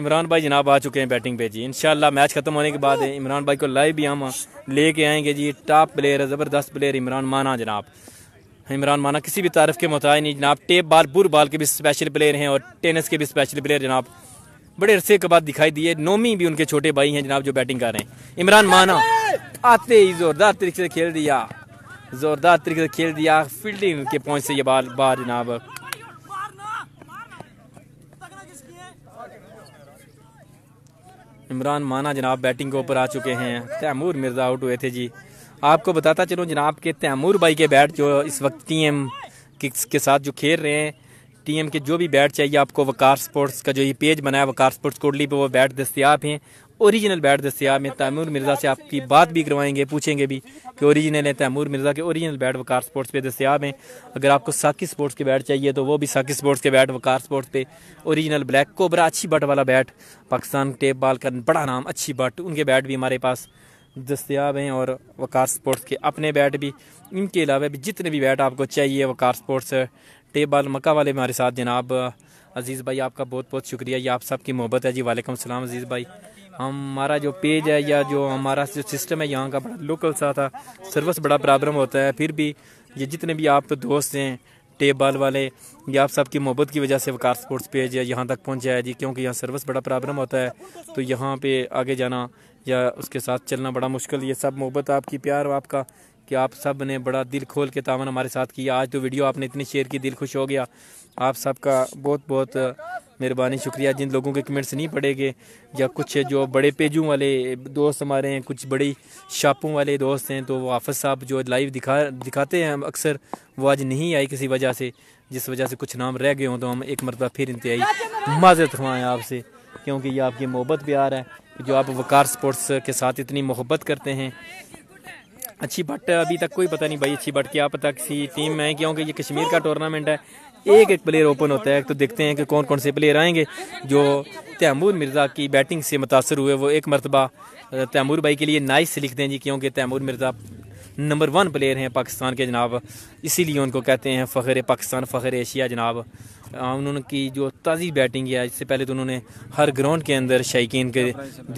इमरान भाई जनाब आ चुके हैं बैटिंग पे जी। इंशाल्लाह मैच खत्म होने के बाद इमरान भाई को लाइव भी हम लेके आएंगे जी। टॉप प्लेयर, ज़बरदस्त प्लेयर इमरान माना जनाब। इमरान माना किसी भी तारीफ के मुताबिक नहीं जनाब, टेप बॉल बुर बॉल के भी स्पेशल प्लेयर हैं और टेनिस के भी स्पेशल प्लेयर जनाब। बड़े अरसे के बाद दिखाई दिए। नोमी भी उनके छोटे भाई हैं जनाब जो बैटिंग कर रहे हैं। इमरान माना आते ही ज़ोरदार तरीके से खेल दिया, ज़ोरदार तरीके से खेल दिया फील्डिंग के पॉइंट से। ये बार बार जनाब इमरान माना जनाब बैटिंग के ऊपर आ चुके हैं। तैमूर मिर्जा आउट हुए थे जी। आपको बताता चलूँ जनाब के तैमूर भाई के बैट जो इस वक्त टीएम के साथ जो खेल रहे हैं, टीएम के जो भी बैट चाहिए आपको वकार स्पोर्ट्स का जो ये पेज बनाया वकार स्पोर्ट्स कोटली पे, वो बैट दस्तियाब हैं, ओरिजिनल बैट दस्तियाब हैं। तैमूर मिर्जा से आपकी बात भी करवाएंगे, पूछेंगे भी कि ओरिजिनल है। तैमूर मिर्जा के ओरिजिनल बैट वकार स्पोर्ट्स पे दस्तियाब हैं। अगर आपको साकी स्पोर्ट्स के बैट चाहिए तो वो भी साकी स्पोर्ट्स के बैट वकार स्पोर्ट्स पे ओरिजिनल ब्लैक कोबरा अच्छी बट वाला बैट, पाकिस्तान टेप बॉल का बड़ा नाम अच्छी बट, उनके बैट भी हमारे पास दस्तियाब हैं और वकार स्पोर्ट्स के अपने बैट भी। इनके अलावा भी जितने भी बैट आपको चाहिए वकार स्पोर्ट्स टेप बॉल मक्का वाले हमारे साथ जनाब। अज़ीज़ भाई आपका बहुत बहुत शुक्रिया, ये आप सब की मोहब्बत है जी। वालेकुम सलाम अज़ीज़ भाई। हमारा जो पेज है या जो हमारा जो सिस्टम है यहाँ का बड़ा लोकल सा था, सर्विस बड़ा प्रॉब्लम होता है, फिर भी ये जितने भी आप दोस्त हैं टेप बॉल वाले, ये आप सब की मोहब्बत की वजह से वकार स्पोर्ट्स पेज यहाँ तक पहुँचा है जी। क्योंकि यहाँ सर्विस बड़ा प्रॉब्लम होता है तो यहाँ पर आगे जाना या उसके साथ चलना बड़ा मुश्किल। ये सब मोहब्बत आपकी, प्यार आपका, कि आप सब ने बड़ा दिल खोल के तावन हमारे साथ किया। आज तो वीडियो आपने इतनी शेयर की, दिल खुश हो गया। आप सबका बहुत बहुत मेहरबानी, शुक्रिया। जिन लोगों के कमेंट्स नहीं पड़ेंगे या कुछ जो बड़े पेजों वाले दोस्त हमारे हैं, कुछ बड़ी शॉपों वाले दोस्त हैं, तो वो हाफिज़ साहब जो लाइव दिखा दिखाते हैं अक्सर, वो आज नहीं आए किसी वजह से, जिस वजह से कुछ नाम रह गए हों, तो हम एक मरतबा फिर इंतहाई माजरत ख्वाएँ आपसे, क्योंकि ये आपकी मोहब्बत प्यार है जो आप वकार स्पोर्ट्स के साथ इतनी मोहब्बत करते हैं। अच्छी बट अभी तक कोई पता नहीं भाई अच्छी बट क्या पता किसी टीम में है, क्योंकि ये कश्मीर का टूर्नामेंट है, एक एक प्लेयर ओपन होता है, तो देखते हैं कि कौन कौन से प्लेयर आएंगे। जो तैमूर मिर्ज़ा की बैटिंग से मुतासर हुए वो एक मरतबा तैमूर भाई के लिए नाइस लिख दें जी, क्योंकि Taimur Mirza number one player हैं पाकिस्तान के जनाब, इसीलिए उनको कहते हैं फ़ख्र पाकिस्तान फ़ख्र एशिया जनाब। उनकी जो ताज़ी बैटिंग है, इससे पहले तो उन्होंने हर ग्राउंड के अंदर शायकीन के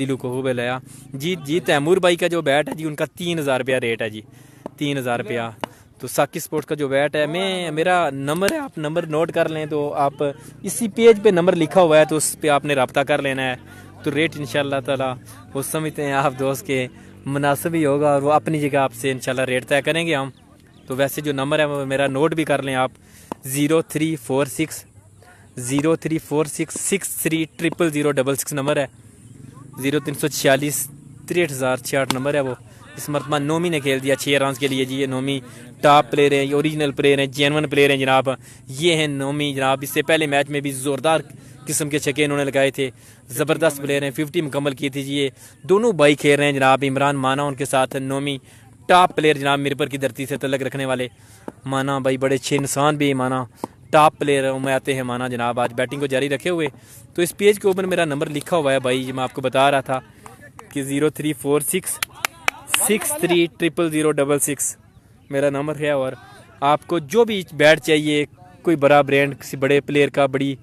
दिलों को हुबे लाया जी। जी तैमूर भाई का जो बैट है जी उनका तीन हज़ार रुपया रेट है जी, तीन हज़ार रुपया। तो साकी स्पोर्ट्स का जो बैट है, मैं मेरा नंबर है, आप नंबर नोट कर लें, तो आप इसी पेज पे नंबर लिखा हुआ है तो उस पर आपने रब्ता कर लेना है। तो रेट इंशाल्लाह ताला वो समझते हैं आप दोस्त के मुनासिब ही होगा और वो अपनी जगह आपसे इंशाल्लाह रेट तय करेंगे हम। तो वैसे जो नंबर है वो मेरा नोट भी कर लें आप, zero three four six zero three four six six three triple zero double six number है, ज़ीरो तीन सौ छियालीस तिरठ हज़ार छियाठ नंबर है वो। इस मरतबा नोमी ने खेल दिया छः रन के लिए जी। ये नोमी टॉप प्लेयर हैं, ओरिजिनल प्लेयर हैं, जेनवन प्लेयर हैं जनाब। ये हैं नोमी जनाब, इससे पहले मैच में भी ज़ोरदार किस्म के छक्के इन्होंने लगाए थे, ज़बरदस्त प्लेयर हैं, फिफ्टी मुकम्मल की थी जी। ये दोनों भाई खेल रहे हैं जनाब, इमरान माना उनके साथ नोमी, टॉप प्लेयर जनाब मीरपुर की धरती से तलक रखने वाले। माना भाई बड़े अच्छे इंसान भी, माना टॉप प्लेयर में आते हैं माना जनाब, आज बैटिंग को जारी रखे हुए। तो इस पेज के ऊपर मेरा नंबर लिखा हुआ है भाई, मैं आपको बता रहा था कि zero three four six six three triple zero double six मेरा नंबर है। और आपको जो भी बैट चाहिए, कोई बड़ा ब्रांड, किसी बड़े प्लेयर का, बड़ी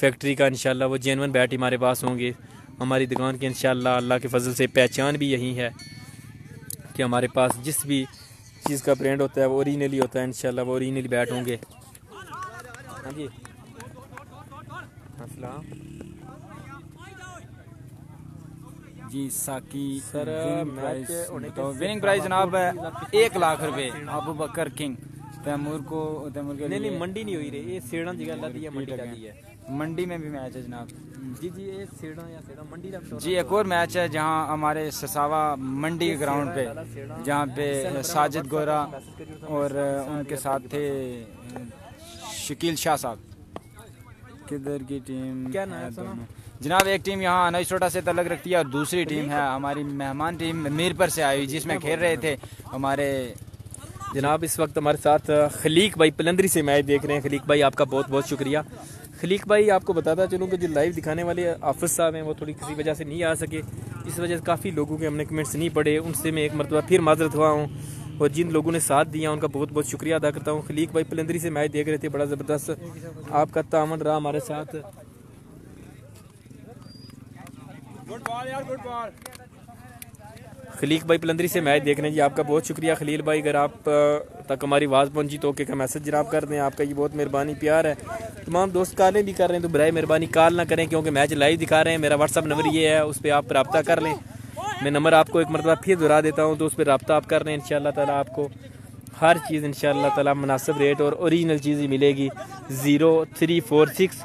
फैक्ट्री का, इंशाल्लाह वो जेनवन बैट हमारे पास होंगे। हमारी दुकान की इंशाल्लाह अल्लाह के फजल से पहचान भी यही है कि हमारे पास जिस भी चीज़ का ब्रांड होता है वो ओरिजिनली होता है, इंशाल्लाह वो ओरिजिनली बैट होंगे। हाँ जी जी साकी सर मैच विनिंग प्राइस जनाब है एक लाख रुपए। अबू बकर किंग तैमूर को तैमूर के लिए नहीं, नहीं मंडी नहीं हुई रही, ये सेड़ा जगह दी है, मंडी दी है। मंडी में भी मैच है जनाब। जी जी ये सेड़ा या सेड़ा मंडी जी एक और मैच है जहां हमारे सिरसावा मंडी के ग्राउंड पे, जहां पे साजिद गोरा और उनके साथ थे शकील शाह साहब। किधर की टीम क्या नाम जनाब? एक टीम यहाँ अनाइसोटा से तलक रखती है और दूसरी टीम है हमारी मेहमान टीम मीरपुर से आई हुई, जिसमें खेल रहे थे हमारे जनाब। इस वक्त हमारे साथ खलीक भाई पलंदरी से मैच देख रहे हैं। खलीक भाई आपका बहुत बहुत शुक्रिया। खलीक भाई आपको बताता चलूँ कि जो लाइव दिखाने वाले आफिस साहब हैं वो थोड़ी किसी वजह से नहीं आ सके, इस वजह से काफ़ी लोगों के हमने कमेंट्स नहीं पढ़े, उनसे मैं एक मरतबा फिर माजरत हुआ हूँ और जिन लोगों ने साथ दिया उनका बहुत बहुत शुक्रिया अदा करता हूँ। खलीक भाई पलंदरी से मैच देख रहे थे, बड़ा ज़बरदस्त आपका तामन रहा हमारे साथ। खलीक भाई पलंदरी से मैच देखने जी आपका बहुत शुक्रिया। खलील भाई अगर आप तक हमारी आवाज़ पहुंची तो ओके का मैसेज जनाब कर दें, आपका ये बहुत मेहरबानी प्यार है। तमाम दोस्त कॉलें भी कर रहे हैं तो बराए मेहरबानी कॉल ना करें क्योंकि मैच लाइव दिखा रहे हैं। मेरा व्हाट्सअप नंबर ये है, उस पर आप रब्ता कर लें। मैं नंबर आपको एक मरतबा फिर दोहरा देता हूँ तो उस पर रब्ता आप कर लें। इंशाल्लाह ताला आपको हर चीज़ इंशाल्लाह ताला मुनासिब रेट और ओरिजिनल चीज़ ही मिलेगी। Zero three four six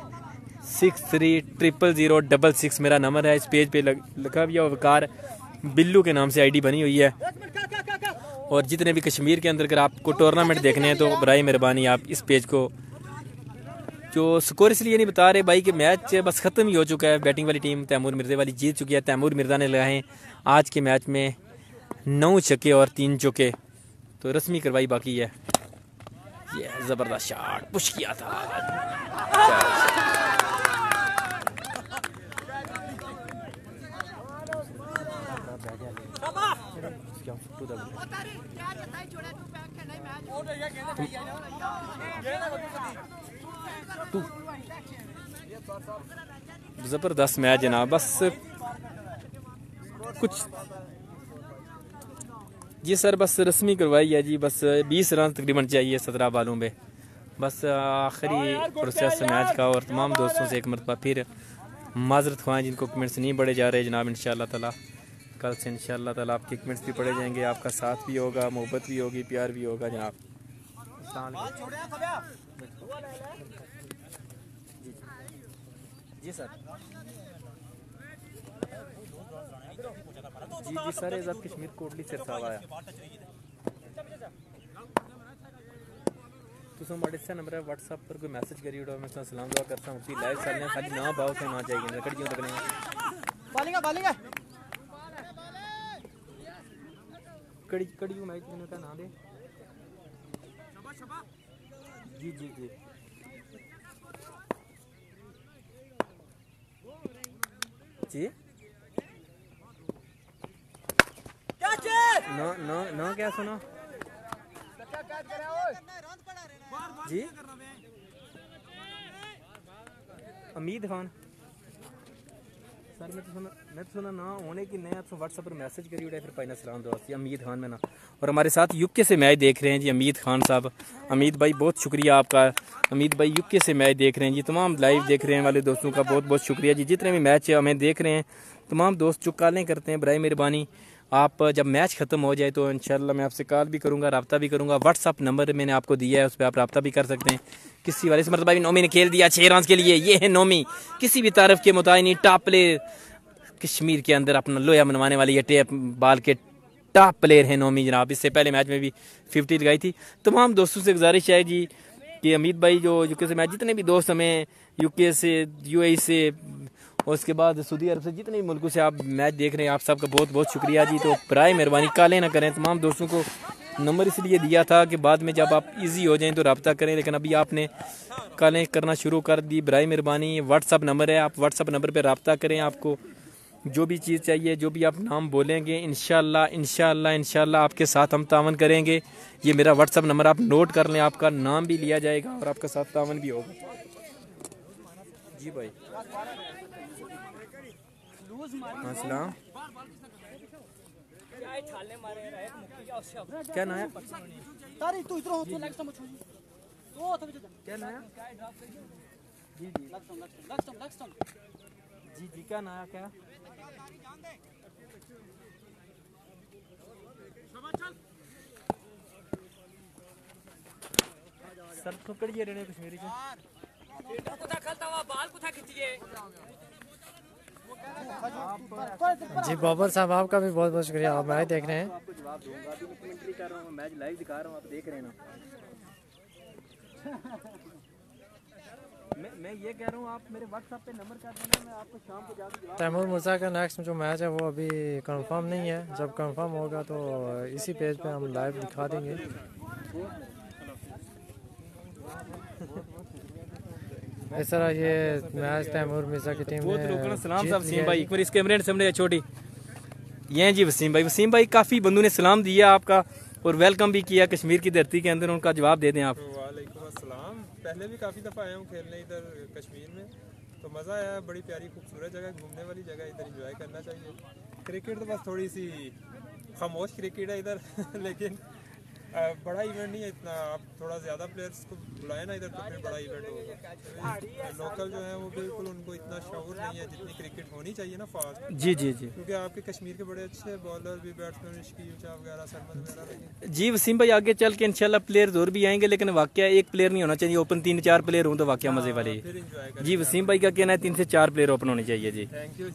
six three triple zero double six मेरा नंबर है। इस पेज पे लिखा भी है वकार बिल्लू के नाम से आईडी बनी हुई है। और जितने भी कश्मीर के अंदर अगर आपको टूर्नामेंट देखने हैं तो बराए मेहरबानी आप इस पेज को, जो स्कोर इसलिए नहीं बता रहे भाई कि मैच बस ख़त्म ही हो चुका है। बैटिंग वाली टीम तैमूर मिर्जा वाली जीत चुकी है। तैमूर मिर्जा ने लगाए आज के मैच में नौ छक्के और तीन चौके, तो रस्मी कार्रवाई बाकी है। ये ज़बरदस्त शॉट पुश किया था। जबरदस्त मैच जनाब। बस कुछ जी सर, बस रस्मी करवाई है जी, बस बीस रन तकरीबन चाहिए सत्रह बालों में, बस आखिरी प्रोसेस मैच का। और तमाम दोस्तों से एक मरतबा फिर माजरत हुआ जिनको कमेंट्स नहीं पढ़े जा रहे जनाब। इंशाल्लाह ताला कल से इंशाल्लाह ताला आपके कमेंट्स भी पढ़े जाएंगे, आपका साथ भी होगा, मोहब्बत भी होगी, प्यार भी होगा जनाब। जी सर जी जी सर आज़ाद कश्मीर कोटली सिरसावा आया तुम बड़े सा नंबर है व्हाट्सएप पर कोई मैसेज करी उड़ा। मैं सलाम दुआ करता हूँ लाइव साल खाली ना भाव से ना चाहिए रकड़ क्यों तकने कड़ी कड़ी मैच का नाम दे जी जी जी जी ना ना ना क्या सुना जी? अमीद खान सर मैं तो सुना मैं तो सुना ना होने की नया तो व्हाट्सएप पर मैसेज करी उड़ा फिर फाइनल सलाम दोस्त अमीद खान में ना। और हमारे साथ यूके से मैच देख रहे हैं जी अमीद खान साहब। अमीद भाई बहुत शुक्रिया आपका। अमीद भाई यूके से मैच देख रहे हैं जी। तमाम लाइव देख रहे हैं वाले दोस्तों का बहुत बहुत शुक्रिया जी। जितने भी मैच हमें देख रहे हैं तमाम दोस्त जो कॉलें करते हैं बराए मेहरबानी आप जब मैच ख़त्म हो जाए तो इंशाल्लाह मैं आपसे कॉल भी करूँगा, रब्ता भी करूँगा। व्हाट्सअप नंबर मैंने आपको दिया है उस पर आप रब्ता भी कर सकते हैं। किसी वाले इस मरतबा भी नोमी ने खेल दिया छः रन के लिए। ये है नोमी किसी भी तारफ़ के मुतायनी टॉप प्लेयर कश्मीर के अंदर अपना लोया मनवाने वाली है। टेप बॉल के टॉप प्लेयर है नोमी जनाब। इससे पहले मैच में भी फिफ्टी लगाई थी। तमाम दोस्तों से गुजारिश है जी कि अमीद भाई जो यूके से मैच जितने भी दोस्त हमें यूके से यूएई से और उसके बाद सऊदी अरब से जितने भी मुल्कों से आप मैच देख रहे हैं आप सबका बहुत बहुत शुक्रिया जी। तो बराए मेहरबानी काले ना करें। तमाम दोस्तों को नंबर इसलिए दिया था कि बाद में जब आप इजी हो जाएं तो रब्ता करें, लेकिन अभी आपने कालें करना शुरू कर दी। बराए मेहरबानी व्हाट्सअप नंबर है, आप व्हाट्सअप नंबर पर रब्ता करें। आपको जो भी चीज़ चाहिए जो भी आप नाम बोलेंगे इंशाल्लाह इंशाल्लाह इंशाल्लाह आपके साथ हम तावन करेंगे। ये मेरा व्हाट्सअप नंबर आप नोट कर लें, आपका नाम भी लिया जाएगा और आपका साथ तावन भी होगा जी भाई। अस्सलाम क्या नाम है? क्या नाम जी जी जी क्या नाम क्या सर? तो कड़िए कश्मीरी जी बाबर साहब आपका भी बहुत बहुत शुक्रिया, आप मैच देख रहे हैं। आपको जवाब दूंगा, अभी मैं कमेंट्री कर रहा हूं, मैच लाइव दिखा रहा हूं, आप देख रहे हैं ना। मैं मैं ये कह रहा हूं आप मेरे WhatsApp पे नंबर कर देना, मैं आपको शाम को जवाब दूंगा। तैमूर मिर्जा का नेक्स्ट जो मैच है वो अभी कंफर्म नहीं है, जब कंफर्म होगा तो इसी पेज पे हम लाइव दिखा देंगे। इस तरह ये मैच तैमूर मिर्जा की टीम ने सलाम साहब वसीम भाई एक बार इस कैमरे के सामने छोटी ये जी वसीम भाई वसीम भाई काफ़ी बंधु ने सलाम दिया आपका और वेलकम भी किया कश्मीर की धरती के अंदर, उनका जवाब दे दें आप। वालेकुम अस्सलाम, पहले भी काफ़ी दफ़ा आया हूँ खेलने इधर कश्मीर में, तो मज़ा आया, बड़ी प्यारी खूबसूरत जगह, घूमने वाली जगह, इधर इंजॉय करना चाहिए। क्रिकेट तो बस थोड़ी सी खामोश क्रिकेट है इधर लेकिन बड़ा इवेंट नहीं है इतना, आप थोड़ा ज़्यादा प्लेयर्स को बुलाए ना इधर तो फिर बड़ा इवेंट होगा। लोकल जो है वो बिल्कुल उनको इतना शौर नहीं है जितनी क्रिकेट होनी चाहिए ना फास्ट। जी जी जी क्योंकि आपके कश्मीर के बड़े अच्छे बॉलर भी बैट्समैन वगैरह सरमद वगैरह। जी वसीम भाई आगे चल के इंशाल्लाह प्लेयर और भी आएंगे, लेकिन वाकया एक प्लेयर नहीं होना चाहिए ओपन, तीन चार प्लेयर हों तो वाकया मजे वाले। जी वसीम भाई का कहना है तीन से चार प्लेयर ओपन होने चाहिए। जी थैंक यू,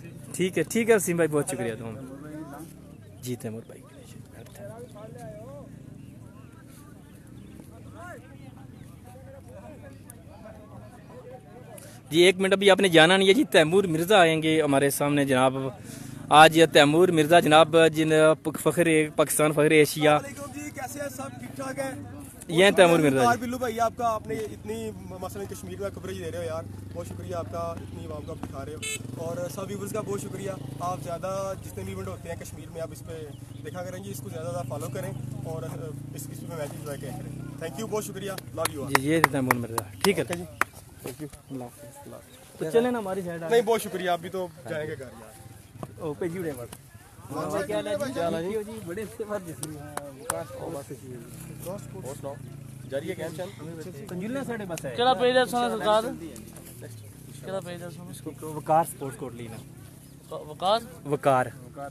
ठीक है ठीक है वसीम भाई बहुत शुक्रिया। तुम जी तैमूर भाई जी एक मिनट अभी आपने जाना नहीं है जी, तैमूर मिर्जा आएंगे हमारे सामने जनाब। आज तैमूर मिर्जा जनाब जिन फखर पाकिस्तान फखर एशिया जी, कैसे है सब ठीक ठाक है? ये तैमूर मिर्जा बिल्लू भाई आपका, आपने इतनी मसलन कश्मीर का कवरेज दे रहे हो यार, बहुत शुक्रिया आपका, इतनी आवाम का दिखा रहे हो और सब व्यूवर्स का बहुत शुक्रिया। आप ज़्यादा जितने भी इवेंट होते हैं कश्मीर में आप इस पर देखा करेंगे, इसको ज़्यादा ज़्यादा फॉलो करें और इस किस्म में मैच इंजॉय करें। थैंक यू, बहुत शुक्रिया, लव यू। जी ये तैमूर मिर्जा, ठीक है जी तो चले ना हमारी साइड। नहीं बहुत शुक्रिया, आप भी तो जाएंगे घर यार। ओ पेजी ड्राइवर क्या हाल है जी? बड़े अच्छे बात जी, वकार स्पोर्ट्स जारी है पंजुला साढ़े बस है चला पेजा सोना सरकार चला पेजा सोना इसको वकार स्पोर्ट्स कोटली ना वकार वकार